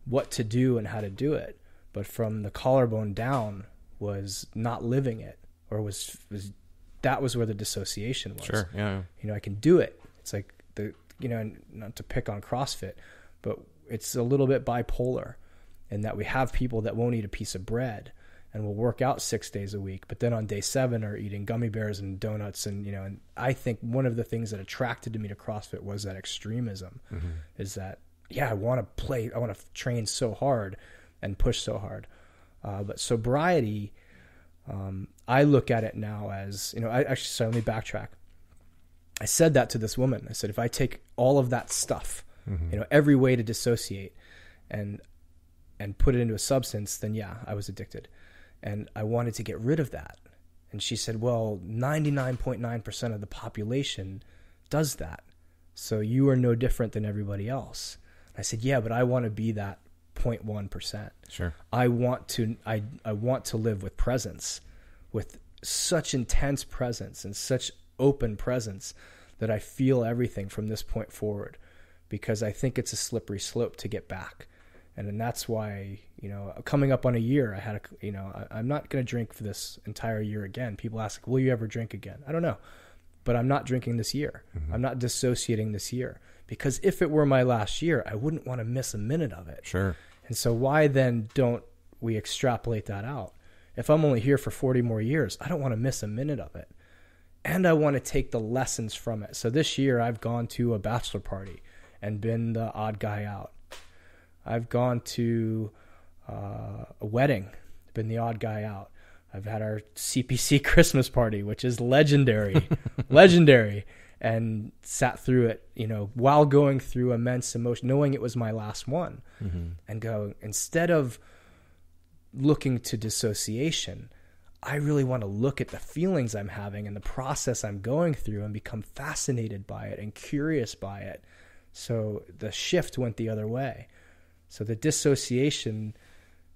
what to do and how to do it. But from the collarbone down was not living it, or was that was where the dissociation was. Sure, yeah. You know, I can do it. It's like not to pick on CrossFit, but it's a little bit bipolar. and that we have people that won't eat a piece of bread and will work out 6 days a week, but then on day 7 are eating gummy bears and donuts. And, you know, and I think one of the things that attracted me to CrossFit was that extremism, mm-hmm. is that, yeah, I want to play, I want to train so hard and push so hard. But sobriety, I look at it now as, you know, I actually, so let me backtrack. I said that to this woman. I said, if I take all of that stuff, mm-hmm. you know, every way to dissociate and put it into a substance, then yeah, I was addicted. And I wanted to get rid of that. And she said, well, 99.9% of the population does that. So you are no different than everybody else. I said, yeah, but I want to be that 0.1%. Sure. I want to live with presence, with such intense presence and such open presence that I feel everything from this point forward, because I think it's a slippery slope to get back. And then that's why, you know, coming up on a year, I had a, you know, I'm not going to drink for this entire year again. People ask, will you ever drink again? I don't know, but I'm not drinking this year. Mm-hmm. I'm not dissociating this year, because if it were my last year, I wouldn't want to miss a minute of it. Sure. And so why then don't we extrapolate that out? If I'm only here for 40 more years, I don't want to miss a minute of it. And I want to take the lessons from it. So this year I've gone to a bachelor party and been the odd guy out. I've gone to a wedding, been the odd guy out. I've had our CPC Christmas party, which is legendary, legendary, and sat through it, you know, while going through immense emotion, knowing it was my last one, mm-hmm. and go, instead of looking to dissociation, I really want to look at the feelings I'm having and the process I'm going through and become fascinated by it and curious by it. So the shift went the other way. So the dissociation,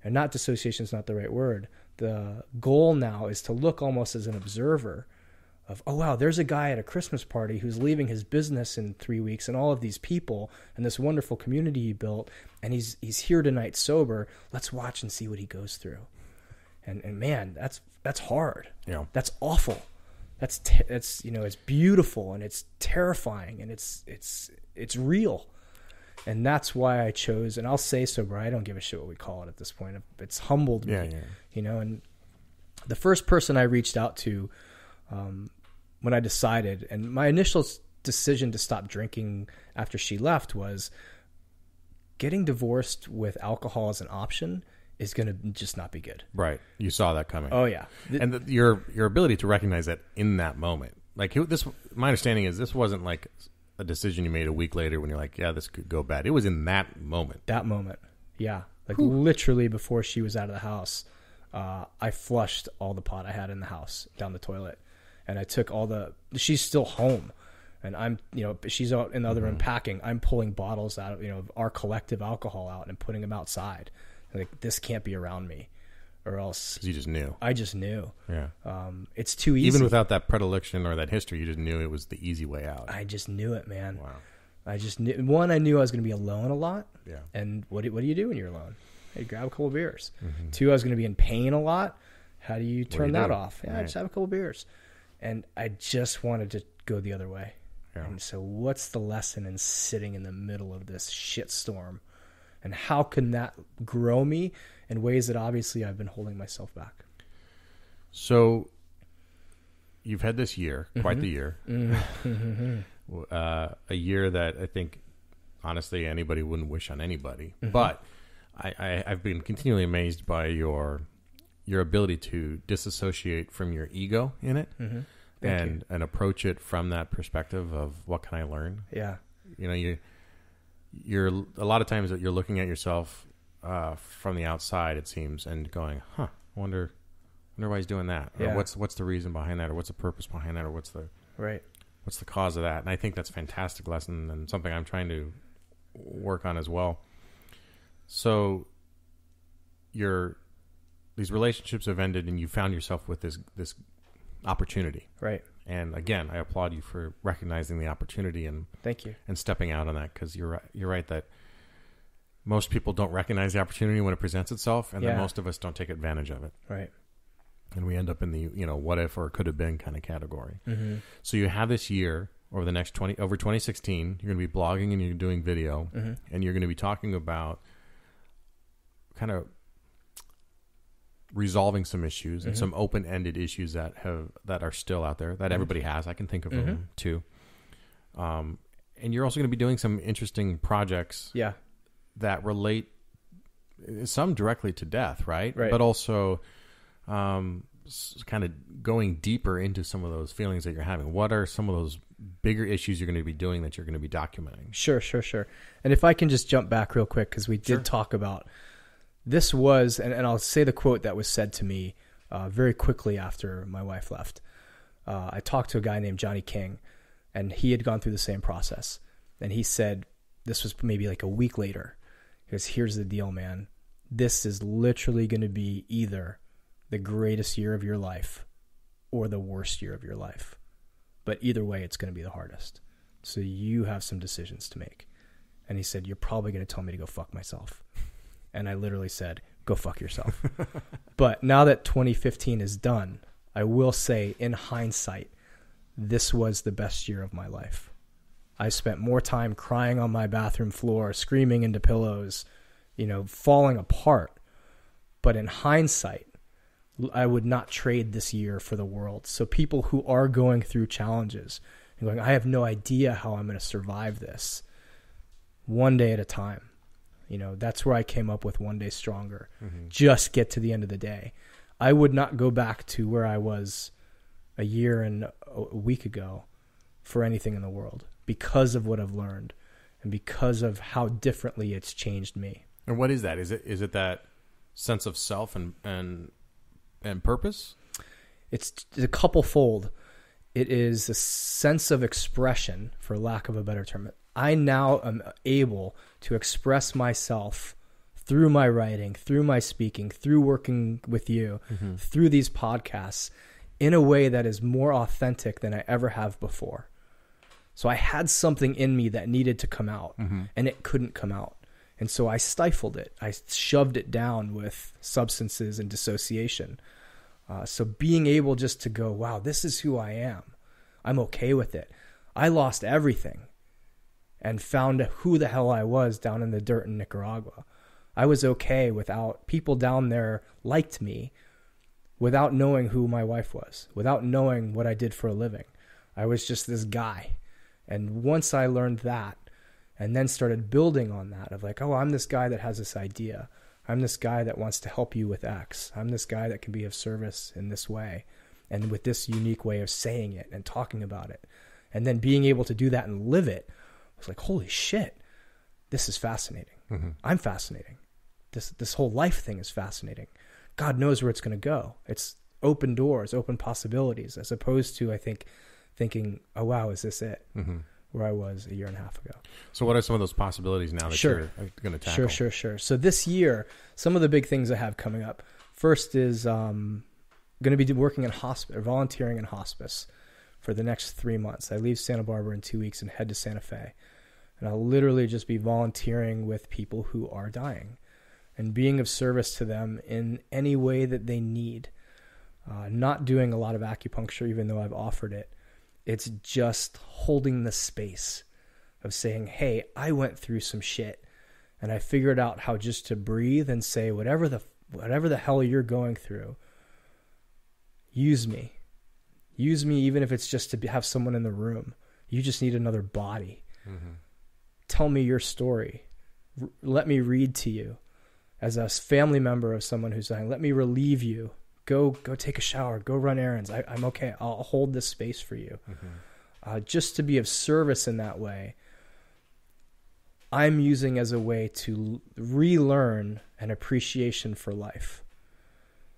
and not dissociation is not the right word. The goal now is to look almost as an observer of, oh, wow, there's a guy at a Christmas party who's leaving his business in 3 weeks and all of these people and this wonderful community he built, and he's here tonight sober. Let's watch and see what he goes through. And man, that's hard. Yeah. That's awful. That's you know, it's beautiful and it's terrifying and it's real. And that's why I chose, and I'll say sober, I don't give a shit what we call it at this point. It's humbled me, you know, and the first person I reached out to when I decided, and my initial decision to stop drinking after she left was, getting divorced with alcohol as an option is going to just not be good. Right. You saw that coming. Oh, yeah. And your ability to recognize that in that moment, like this, my understanding is this wasn't like a decision you made a week later when you're like, yeah, this could go bad. It was in that moment. That moment. Yeah. Like Whew. Literally before she was out of the house, I flushed all the pot I had in the house down the toilet. And I took all the, she's still home and I'm, you know, she's out in the other mm-hmm. room packing. I'm pulling bottles out of, you know, our collective alcohol out and putting them outside. Like, this can't be around me or else. 'Cause you just knew. I just knew. Yeah. It's too easy. Even without that predilection or that history, you just knew it was the easy way out. I just knew it, man. Wow. I just knew. One, I knew I was going to be alone a lot. Yeah. And what do you do when you're alone? Hey, grab a couple of beers. Mm-hmm. 2, I was going to be in pain a lot. How do you turn that off? Yeah, right. I just have a couple of beers. And I just wanted to go the other way. Yeah. And so what's the lesson in sitting in the middle of this shit storm? And how can that grow me in ways that obviously I've been holding myself back? So you've had this year, mm-hmm. quite the year, mm-hmm. A year that I think, honestly, anybody wouldn't wish on anybody. Mm-hmm. But I've been continually amazed by your ability to disassociate from your ego in it, mm-hmm. and approach it from that perspective of what can I learn? Yeah. You know, you're a lot of times that you're looking at yourself from the outside, it seems, and going, huh, wonder why he's doing that, or yeah. what's the reason behind that, or what's the purpose behind that, or what's the cause of that. And I think that's a fantastic lesson and something I'm trying to work on as well. So these relationships have ended and you found yourself with this opportunity, right? And again, I applaud you for recognizing the opportunity and thank you and stepping out on that, because you're right that most people don't recognize the opportunity when it presents itself, and then most of us don't take advantage of it, right? And we end up in the, you know, what if or could have been kind of category. Mm-hmm. So you have this year over the next 2016, you're going to be blogging and you're doing video, mm-hmm. and you're going to be talking about kind of resolving some issues and some open-ended issues that are still out there that everybody has. I can think of them too. And you're also going to be doing some interesting projects that relate some directly to death, right? But also kind of going deeper into some of those feelings that you're having. What are some of those bigger issues you're going to be doing that you're going to be documenting? Sure. And if I can just jump back real quick, because we did talk about this was, and I'll say the quote that was said to me very quickly after my wife left. I talked to a guy named Johnny King, and he had gone through the same process. And he said, this was maybe like a week later, he goes, here's the deal, man. This is literally going to be either the greatest year of your life or the worst year of your life. But either way, it's going to be the hardest. So you have some decisions to make. And he said, you're probably going to tell me to go fuck myself. And I literally said, go fuck yourself. But now that 2015 is done, I will say in hindsight, this was the best year of my life. I spent more time crying on my bathroom floor, screaming into pillows, falling apart. But in hindsight, I would not trade this year for the world. So people who are going through challenges and going, I have no idea how I'm going to survive this, one day at a time. That's where I came up with One Day Stronger. Just get to the end of the day. I would not go back to where I was a year and a week ago for anything in the world because of what I've learned and because of how differently it's changed me. And what is that? Is it that sense of self and purpose? It's a couple fold. It is a sense of expression, for lack of a better term. I now am able to express myself through my writing, through my speaking, through working with you, through these podcasts in a way that is more authentic than I ever have before. So I had something in me that needed to come out and it couldn't come out. And so I stifled it. I shoved it down with substances and dissociation. So being able just to go, wow, this is who I am. I'm okay with it. I lost everything and found who the hell I was down in the dirt in Nicaragua. I was okay without people down there liked me without knowing who my wife was, without knowing what I did for a living. I was just this guy. And once I learned that and then started building on that of like, oh, I'm this guy that has this idea. I'm this guy that wants to help you with X. I'm this guy that can be of service in this way and with this unique way of saying it and talking about it. And then being able to do that and live it, I was like, holy shit, this is fascinating. I'm fascinating. This whole life thing is fascinating. God knows where it's going to go. It's open doors, open possibilities, as opposed to, I think, thinking, oh, wow, is this it? Where I was a year and a half ago. So what are some of those possibilities now that you're going to tackle? Sure. So this year, some of the big things I have coming up. First is going to be working in hospice, volunteering in hospice for the next 3 months. I leave Santa Barbara in 2 weeks and head to Santa Fe. And I'll literally just be volunteering with people who are dying and being of service to them in any way that they need. Not doing a lot of acupuncture, even though I've offered it. It's just holding the space of saying, hey, I went through some shit and I figured out how just to breathe and say, whatever the hell you're going through, use me. Use me even if it's just to have someone in the room. You just need another body. Tell me your story. Let me read to you. As a family member of someone who's dying, let me relieve you. Go take a shower. Go run errands. I'm okay. I'll hold this space for you. Just to be of service in that way, I'm using as a way to relearn an appreciation for life.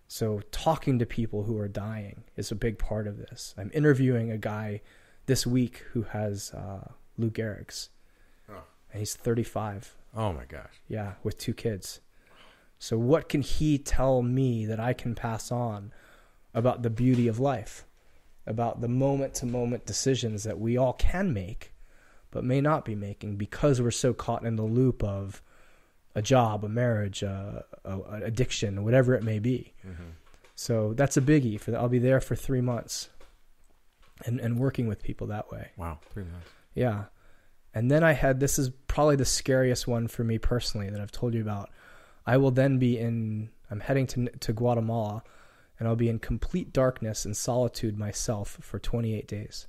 So talking to people who are dying is a big part of this. I'm interviewing a guy this week who has Lou Gehrig's. And he's 35. Oh, my gosh. Yeah, with 2 kids. So what can he tell me that I can pass on about the beauty of life, about the moment-to-moment decisions that we all can make but may not be making because we're so caught in the loop of a job, a marriage, an addiction, whatever it may be. So that's a biggie. I'll be there for 3 months and working with people that way. Wow, 3 months. Yeah. And then this is probably the scariest one for me personally that I've told you about. I will then be in, I'm heading to Guatemala, and I'll be in complete darkness and solitude myself for 28 days.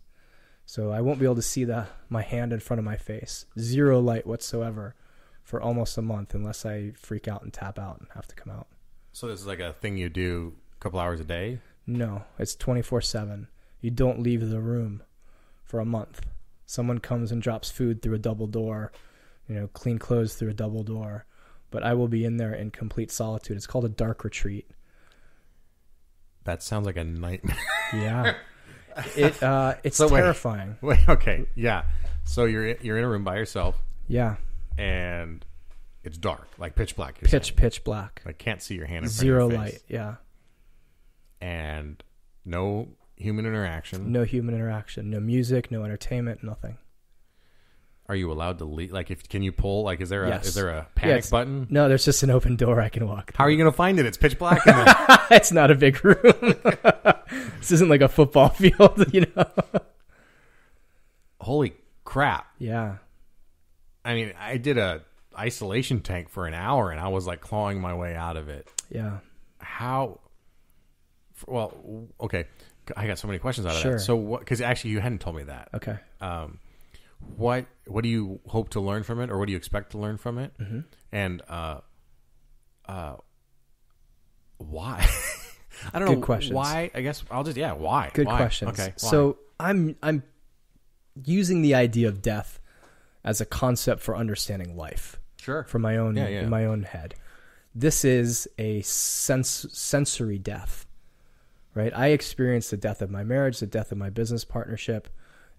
So I won't be able to see my hand in front of my face. Zero light whatsoever for almost a month, unless I freak out and tap out and have to come out. So this is like a thing you do a couple hours a day? No, it's 24/7. You don't leave the room for a month. Someone comes and drops food through a double door, you know, clean clothes through a double door. But I will be in there in complete solitude. It's called a dark retreat. That sounds like a nightmare. Yeah. It's so terrifying. Wait, okay. Yeah. So you're in a room by yourself. Yeah. And it's dark, like pitch black. Pitch black. I can't see your hand in front of your face. Zero light. Yeah. And no human interaction. No human interaction. No music, no entertainment, nothing. Are you allowed to leave? Like, can you pull? Like, is there a panic button? No, there's just an open door I can walk through. How are you going to find it? It's pitch black. It's not a big room. This isn't like a football field, you know? Holy crap. Yeah. I mean, I did a isolation tank for an hour, and I was like clawing my way out of it. Yeah. How? Well, okay. I got so many questions out of that. So what? Because actually, you hadn't told me that. Okay. What do you hope to learn from it, or what do you expect to learn from it? Mm-hmm. And why? I don't know. Good questions. Why? I guess I'll just why? Good questions. Okay. Why? So I'm using the idea of death as a concept for understanding life. Sure. For my own in my own head. This is a sensory death. Right? I experienced the death of my marriage, the death of my business partnership,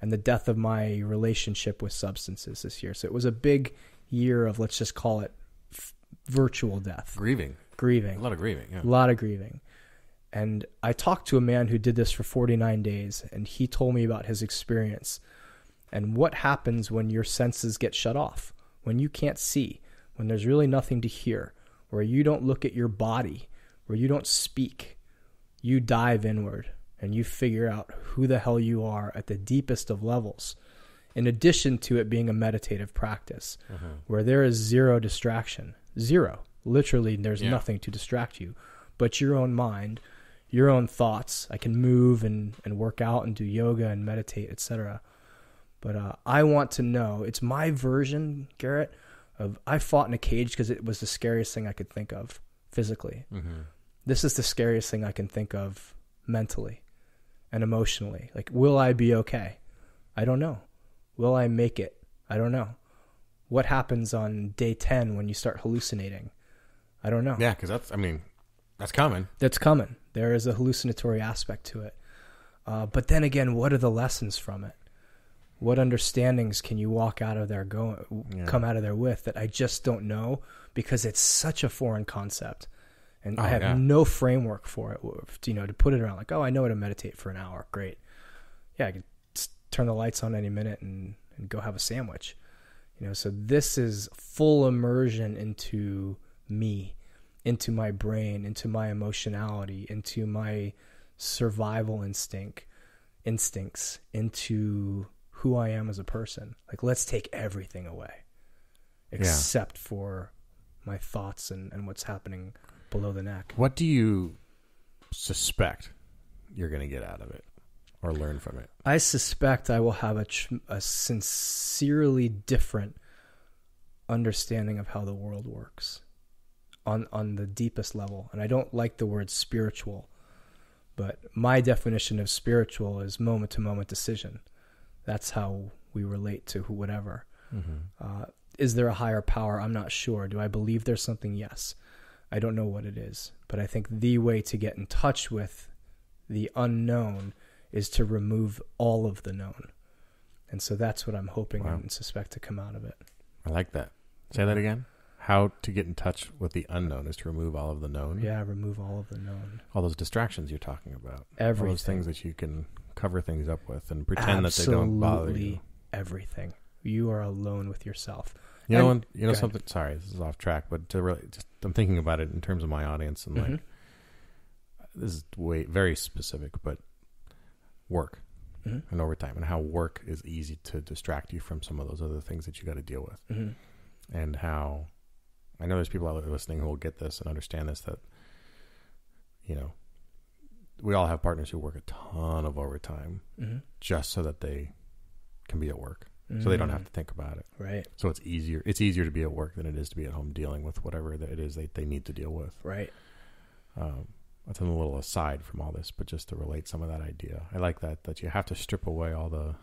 and the death of my relationship with substances this year. So it was a big year of, let's just call it virtual death. Grieving. A lot of grieving. Yeah. A lot of grieving. And I talked to a man who did this for 49 days, and he told me about his experience and what happens when your senses get shut off, when you can't see, when there's really nothing to hear, where you don't look at your body, where you don't speak. You dive inward. And you figure out who the hell you are at the deepest of levels, in addition to it being a meditative practice where there is zero distraction. Zero. Literally, there's nothing to distract you but your own mind, your own thoughts. I can move and work out and do yoga and meditate, etc. But I want to know. It's my version, Garrett, of I fought in a cage because it was the scariest thing I could think of physically. Mm-hmm. This is the scariest thing I can think of mentally. And emotionally, like, will I be okay? I don't know. Will I make it? I don't know. What happens on day 10 when you start hallucinating? I don't know. Yeah, because that's common. That's common. There is a hallucinatory aspect to it. But then again, what are the lessons from it? What understandings can you walk out of there, come out of there with that I just don't know, because it's such a foreign concept. And I have no framework for it, you know, to put it around like, oh, I know how to meditate for an hour. Great. Yeah, I can turn the lights on any minute and go have a sandwich. You know, so this is full immersion into me, into my brain, into my emotionality, into my survival instincts, into who I am as a person. Like, let's take everything away except for my thoughts and what's happening below the neck. What do you suspect you're going to get out of it or learn from it? I suspect I will have a sincerely different understanding of how the world works on the deepest level. And I don't like the word spiritual, but my definition of spiritual is moment to moment decision. That's how we relate to whatever. Mm-hmm. Is there a higher power? I'm not sure. Do I believe there's something? Yes. I don't know what it is, but I think the way to get in touch with the unknown is to remove all of the known. And so that's what I'm hoping and suspect to come out of it. I like that. Say that again. How to get in touch with the unknown is to remove all of the known. Yeah, remove all of the known. All those distractions you're talking about. Everything. All those things that you can cover things up with and pretend that they don't bother you. Absolutely everything. You are alone with yourself. You know something. Sorry, this is off track, but to really, just I'm thinking about it in terms of my audience and like this is very specific, but work and overtime and how work is easy to distract you from some of those other things that you got to deal with, and how I know there's people out there listening who will get this and understand this, that, you know, we all have partners who work a ton of overtime just so that they can be at work. So they don't have to think about it. Right. So it's easier. It's easier to be at work than it is to be at home dealing with whatever it is they need to deal with. Right. That's a little aside from all this, but just to relate some of that idea. I like that you have to strip away all the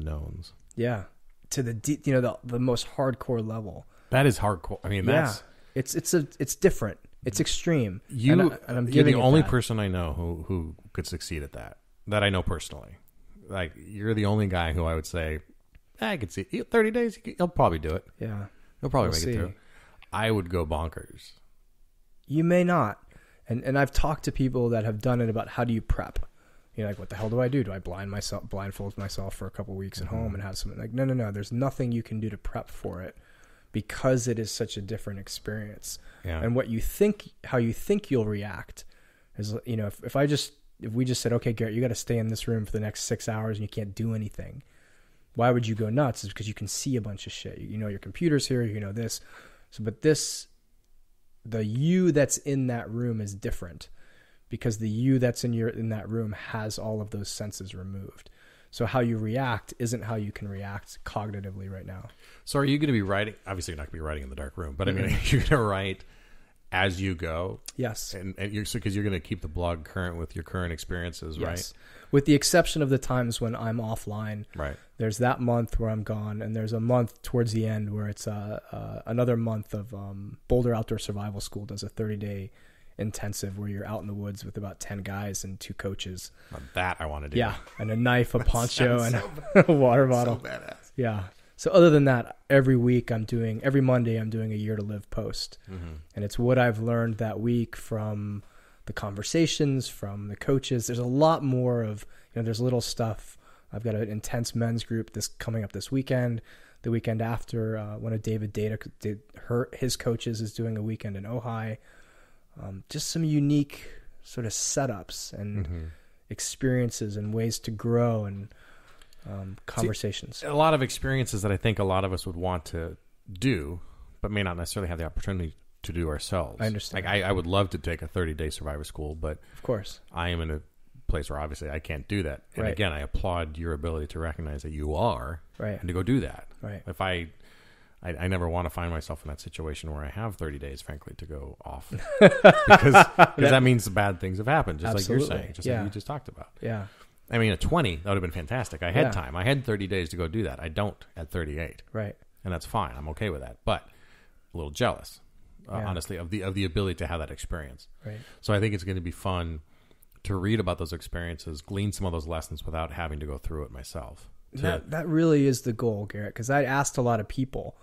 knowns. Yeah. To the deep, you know, the most hardcore level. That is hardcore. I mean, that's it's different. It's extreme. You're the only person I know who could succeed at that. That I know personally. Like, you're the only guy who I would say, I could see 30 days. He'll probably do it. Yeah. He'll probably make it through. I would go bonkers. You may not. And I've talked to people that have done it about how do you prep? You're like, what the hell do I do? Do I blindfold myself for a couple of weeks at home and have something like, no. There's nothing you can do to prep for it because it is such a different experience. Yeah. And what you think, how you think you'll react is, you know, if we just said, okay, Garrett, you got to stay in this room for the next 6 hours and you can't do anything. Why would you go nuts? Is because you can see a bunch of shit. You know your computer's here, you know this. So, but this, the you that's in that room is different because the you that's in that room has all of those senses removed. So how you react isn't how you can react cognitively right now. So are you going to be writing? Obviously, you're not going to be writing in the dark room, but I mean, you're going to write as you go. Yes. Because you're going to keep the blog current with your current experiences, yes. Right? With the exception of the times when I'm offline. Right. There's that month where I'm gone, and there's a month towards the end where it's another month of Boulder Outdoor Survival School does a 30-day intensive where you're out in the woods with about 10 guys and 2 coaches. Now that I want to do. Yeah, and a knife, a poncho, and a water bottle. So badass. Yeah. So other than that, every Monday I'm doing a Year to Live post. Mm-hmm. And it's what I've learned that week from the conversations, from the coaches. There's a lot more of, you know, there's little stuff. I've got an intense men's group this coming up this weekend. The weekend after, one of David Data did his coaches is doing a weekend in Ojai. Just some unique sort of setups and experiences and ways to grow and conversations. See, a lot of experiences that I think a lot of us would want to do, but may not necessarily have the opportunity to do ourselves. I understand. Like I would love to take a 30-day survivor school, but of course, I am in a place where obviously I can't do that. And again, I applaud your ability to recognize that you are and to go do that. Right. If I never want to find myself in that situation where I have 30 days, frankly, to go off because that means bad things have happened, just absolutely. Like you're saying, just like you just talked about. Yeah. I mean, at 20, that would have been fantastic. I had time. I had 30 days to go do that. I don't at 38. Right. And that's fine. I'm okay with that. But a little jealous, honestly, of the ability to have that experience. Right. So I think it's going to be fun to read about those experiences, glean some of those lessons without having to go through it myself. That really is the goal, Garrett, because I asked a lot of people,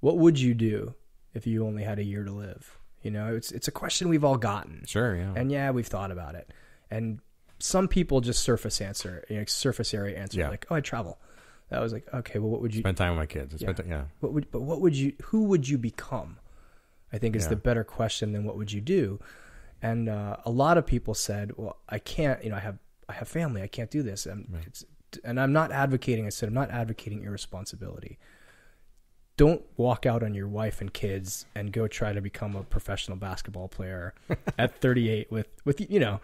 what would you do if you only had a year to live? You know, it's a question we've all gotten. Sure, yeah. And we've thought about it. And some people just surface area answer, like, oh, I travel. That was like, okay, well, what would you spend time with my kids? Who would you become? I think is the better question than what would you do. And a lot of people said, well, I can't, you know, I have family. I can't do this. And I'm not advocating irresponsibility. Don't walk out on your wife and kids and go try to become a professional basketball player at 38 with you know,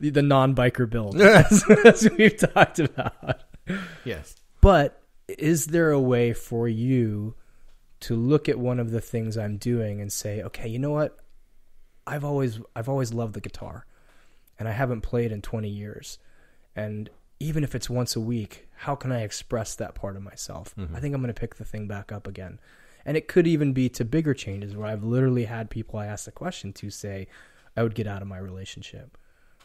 the non-biker build as we've talked about. Yes. But is there a way for you to look at one of the things I'm doing and say, okay, you know what? I've always loved the guitar and I haven't played in 20 years. And even if it's once a week, how can I express that part of myself? Mm-hmm. I think I'm going to pick the thing back up again. And it could even be to bigger changes where I've literally had people I asked the question to say, I would get out of my relationship.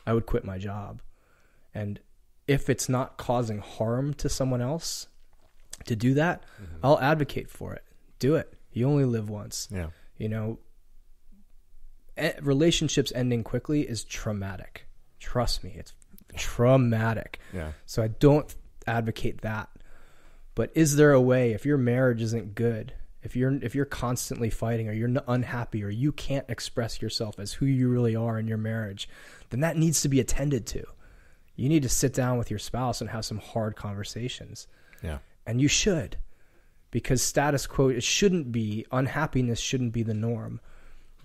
I would quit my job. And if it's not causing harm to someone else to do that, I'll advocate for it. Do it. You only live once. Yeah. You know, relationships ending quickly is traumatic. Trust me, it's traumatic. Yeah. So I don't advocate that. But is there a way, if your marriage isn't good, if you're constantly fighting or you're unhappy or you can't express yourself as who you really are in your marriage, then that needs to be attended to. You need to sit down with your spouse and have some hard conversations. Yeah. And you should. because status quo, it shouldn't be, unhappiness shouldn't be the norm.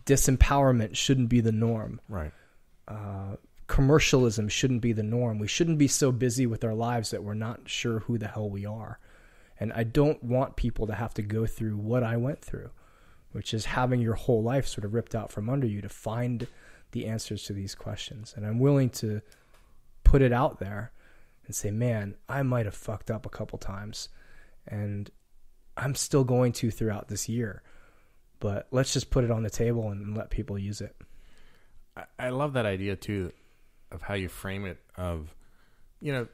Disempowerment shouldn't be the norm. Right. Commercialism shouldn't be the norm. We shouldn't be so busy with our lives that we're not sure who the hell we are. And I don't want people to have to go through what I went through, which is having your whole life sort of ripped out from under you to find the answers to these questions. And I'm willing to put it out there and say, man, I might have fucked up a couple times, and I'm still going to throughout this year, but let's just put it on the table and let people use it. I love that idea too, of how you frame it, of, you know,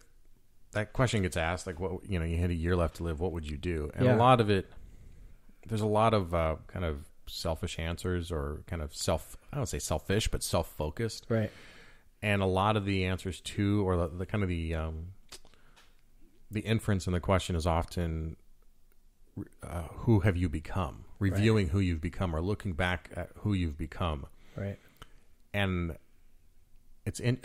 that question gets asked, like, what, you know, you had a year left to live, what would you do? And yeah. A lot of it, there's a lot of kind of selfish answers, or kind of I don't say selfish, but self-focused. Right. And a lot of the answers to, or the kind of the inference in the question is often, who have you become? Reviewing right. Who you've become, or looking back at who you've become. Right. And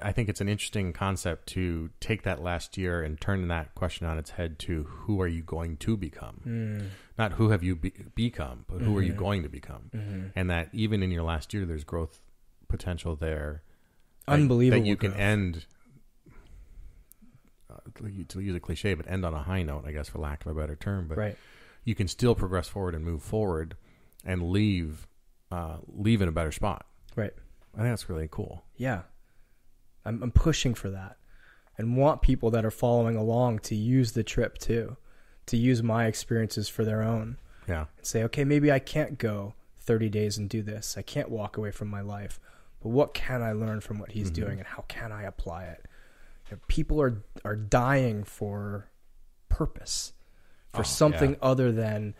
I think it's an interesting concept to take that last year and turn that question on its head to, who are you going to become? Mm. Not who have you become, but who mm-hmm. are you going to become? Mm-hmm. And that even in your last year, there's growth potential there. Unbelievable. That you can end, to use a cliche, but end on a high note, I guess, for lack of a better term. But right. You can still progress forward and move forward and leave in a better spot. Right. I think that's really cool. Yeah. I'm pushing for that, and want people that are following along to use the trip too, to use my experiences for their own. Yeah. And say, okay, maybe I can't go 30 days and do this. I can't walk away from my life, but what can I learn from what he's mm-hmm. doing, and how can I apply it? You know, people are dying for purpose, for something yeah. other than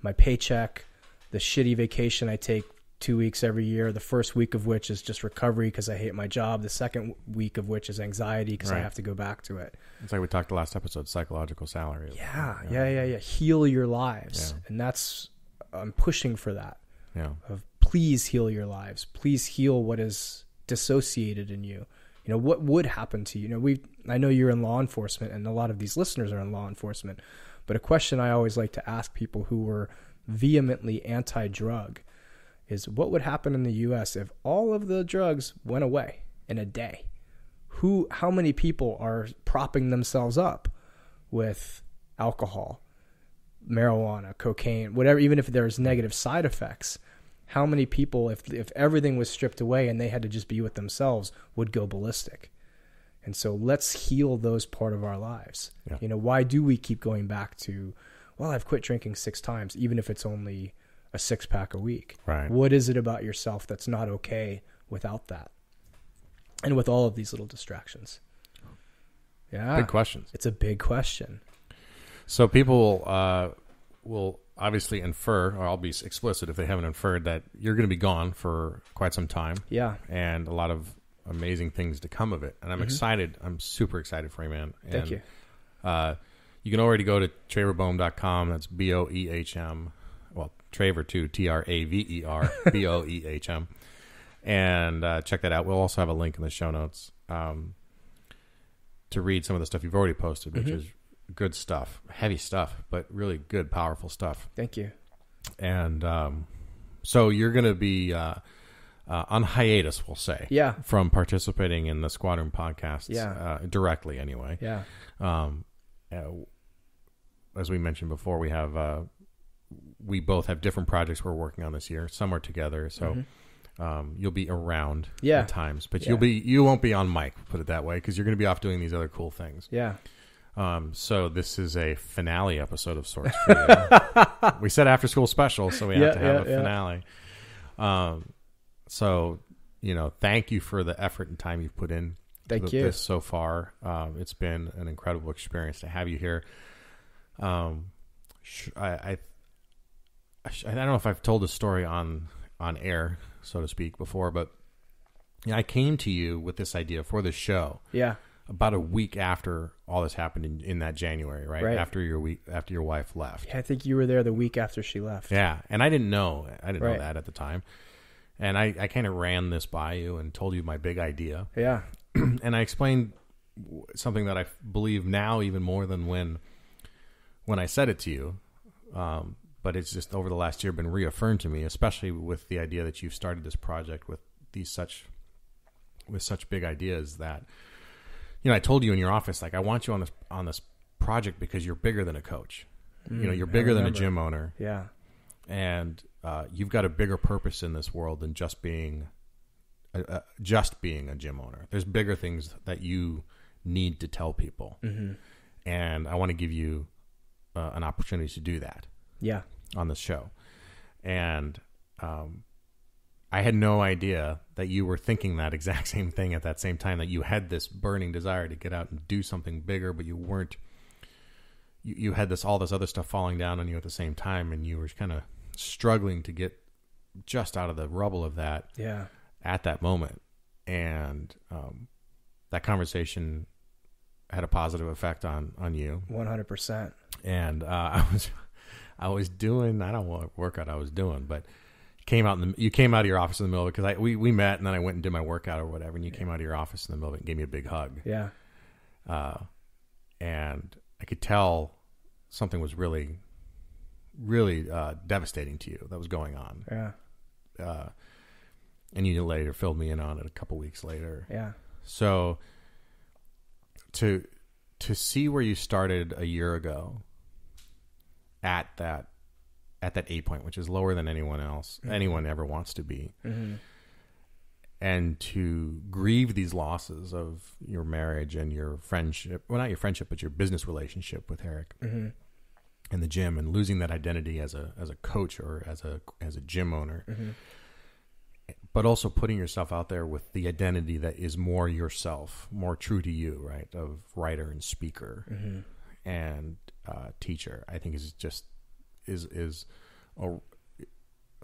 my paycheck, the shitty vacation I take 2 weeks every year, the first week of which is just recovery because I hate my job, the second week of which is anxiety because right. I have to go back to it. It's like we talked last episode, psychological salary. Yeah. Heal your lives. Yeah. And that's, I'm pushing for that. Yeah. Of please heal your lives. Please heal what is dissociated in you. You know, what would happen to you? You know, I know you're in law enforcement, and a lot of these listeners are in law enforcement, but a question I always like to ask people who were vehemently anti-drug is, what would happen in the U.S. if all of the drugs went away in a day? How many people are propping themselves up with alcohol, marijuana, cocaine, whatever, even if there's negative side effects? How many people, if everything was stripped away and they had to just be with themselves, would go ballistic? And so let's heal those part of our lives. Yeah. You know, why do we keep going back to, well, I've quit drinking 6 times, even if it's only a 6-pack a week? Right. What is it about yourself that's not okay without that? And with all of these little distractions. Yeah. Big questions. It's a big question. So people will obviously infer, or I'll be explicit if they haven't inferred, that you're going to be gone for quite some time. Yeah. And a lot of amazing things to come of it. And I'm mm-hmm. excited. I'm super excited for you, man. And, thank you. You can already go to traverboehm.com. That's B-O-E-H-M. Well, Traver too, Traverboehm, and check that out. We'll also have a link in the show notes to read some of the stuff you've already posted, which mm-hmm. is good stuff, heavy stuff, but really good, powerful stuff. Thank you. And so you're going to be on hiatus, we'll say, yeah, from participating in the Squad Room podcasts, directly anyway. Yeah. As we mentioned before, we both have different projects we're working on this year. Some are together, so mm-hmm. You'll be around at times, but you won't be on mic, put it that way, because you're going to be off doing these other cool things. Yeah. So this is a finale episode of sorts for you. We said after school special, so we have to have a finale. So you know, thank you for the effort and time you've put in. Thank you. This so far, it's been an incredible experience to have you here. I don't know if I've told this story on air, so to speak, before, but I came to you with this idea for the show. Yeah. About a week after all this happened in that January, right? After your wife left. Yeah, I think you were there the week after she left. Yeah, and I didn't know. I didn't know that at the time. And I kind of ran this by you and told you my big idea. Yeah. And I explained something that I believe now even more than when I said it to you. But it's just over the last year been reaffirmed to me, especially with the idea that you've started this project with these such big ideas that, you know, I told you in your office, like, I want you on this project because you're bigger than a coach. You know, you're bigger than a gym owner. Yeah. And you've got a bigger purpose in this world than just being a gym owner. There's bigger things that you need to tell people. Mm-hmm. And I want to give you an opportunity to do that. Yeah. On this show. And I had no idea that you were thinking that exact same thing at that same time, that you had this burning desire to get out and do something bigger, but you weren't. You had all this other stuff falling down on you at the same time, and you were kind of struggling to get just out of the rubble of that. Yeah. At that moment. And that conversation had a positive effect on you. 100%. And I was doing, I don't know what workout I was doing, but you came out of your office in the middle of it, because we met, and then I went and did my workout or whatever, and you came out of your office in the middle of it and gave me a big hug. Yeah. And I could tell something was really, really devastating to you that was going on. Yeah. And you later filled me in on it a couple weeks later. Yeah. So to see where you started a year ago at that A point, which is lower than anyone ever wants to be, mm-hmm. and to grieve these losses of your marriage and your friendship, well, not your friendship, but your business relationship with Eric, mm-hmm. and the gym, and losing that identity as a coach or as a gym owner, mm-hmm. but also putting yourself out there with the identity that is more yourself, more true to you, right? Of writer and speaker, mm-hmm. and teacher, I think is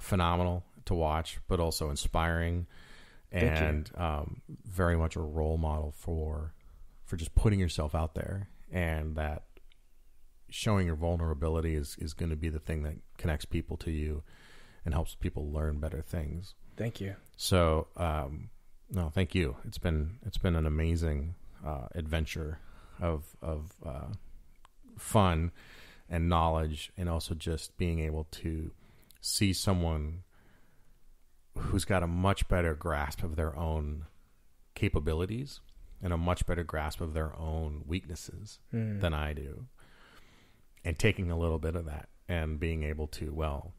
phenomenal to watch, but also inspiring, and very much a role model for just putting yourself out there, and that showing your vulnerability is going to be the thing that connects people to you and helps people learn better things. Thank you. So, no, thank you. It's been an amazing adventure of fun and knowledge, and also just being able to see someone who's got a much better grasp of their own capabilities and a much better grasp of their own weaknesses than I do, and taking a little bit of that and being able to, well,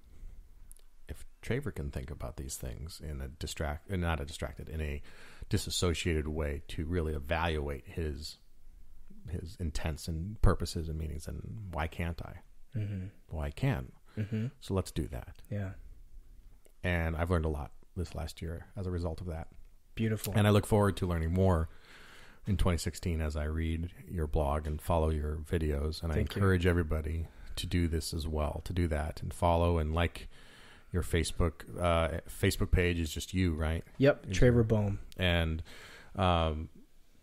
if Traver can think about these things in a disassociated way, to really evaluate his intents and purposes and meanings, and why can't I? Mm-hmm. Well, I can. Mm-hmm. So let's do that. Yeah. And I've learned a lot this last year as a result of that. Beautiful. And I look forward to learning more in 2016 as I read your blog and follow your videos. And I encourage everybody to do this as well, to do that and follow and like your Facebook page is just you, right? Yep. Traver Boehm. And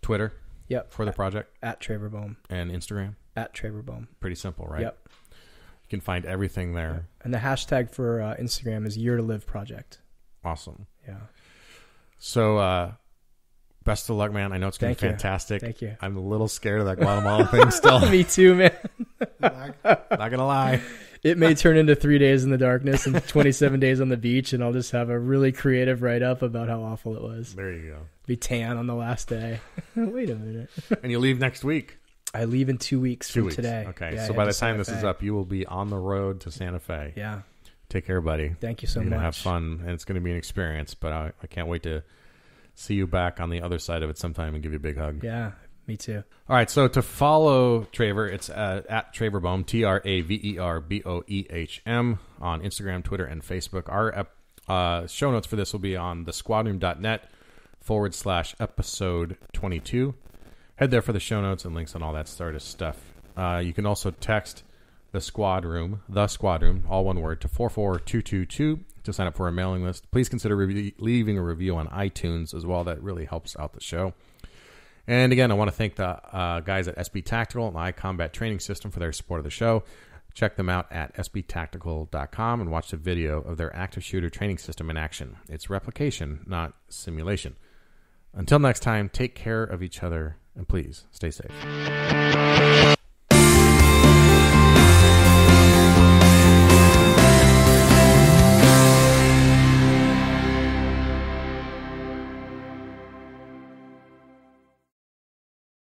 Twitter. Yep. For the project? At Traver Boehm. And Instagram? At Traver Boehm. Pretty simple, right? Yep. You can find everything there. Yep. And the hashtag for Instagram is Year to Live Project. Awesome. Yeah. So best of luck, man. I know it's going to be fantastic. Thank you. I'm a little scared of that Guatemala thing still. Me too, man. Not going to lie. It may turn into 3 days in the darkness and 27 days on the beach, and I'll just have a really creative write-up about how awful it was. There you go. Be tan on the last day. Wait a minute. And you leave next week. I leave in 2 weeks from today. Okay. Yeah, so by the time this is up, you will be on the road to Santa Fe. Yeah. Take care, buddy. Thank you so much. You're going to have fun, and it's going to be an experience, but I can't wait to see you back on the other side of it sometime and give you a big hug. Yeah. Me too. All right. So to follow Traver, it's at Traver Boehm, TraverBoehm, on Instagram, Twitter, and Facebook. Our show notes for this will be on thesquadroom.net/episode22. Head there for the show notes and links on all that sort of stuff. You can also text the squad room, all one word, to 44222 to sign up for our mailing list. Please consider leaving a review on iTunes as well. That really helps out the show. And again, I want to thank the guys at SB Tactical and the iCombat Training System for their support of the show. Check them out at sbtactical.com and watch the video of their active shooter training system in action. It's replication, not simulation. Until next time, take care of each other, and please stay safe.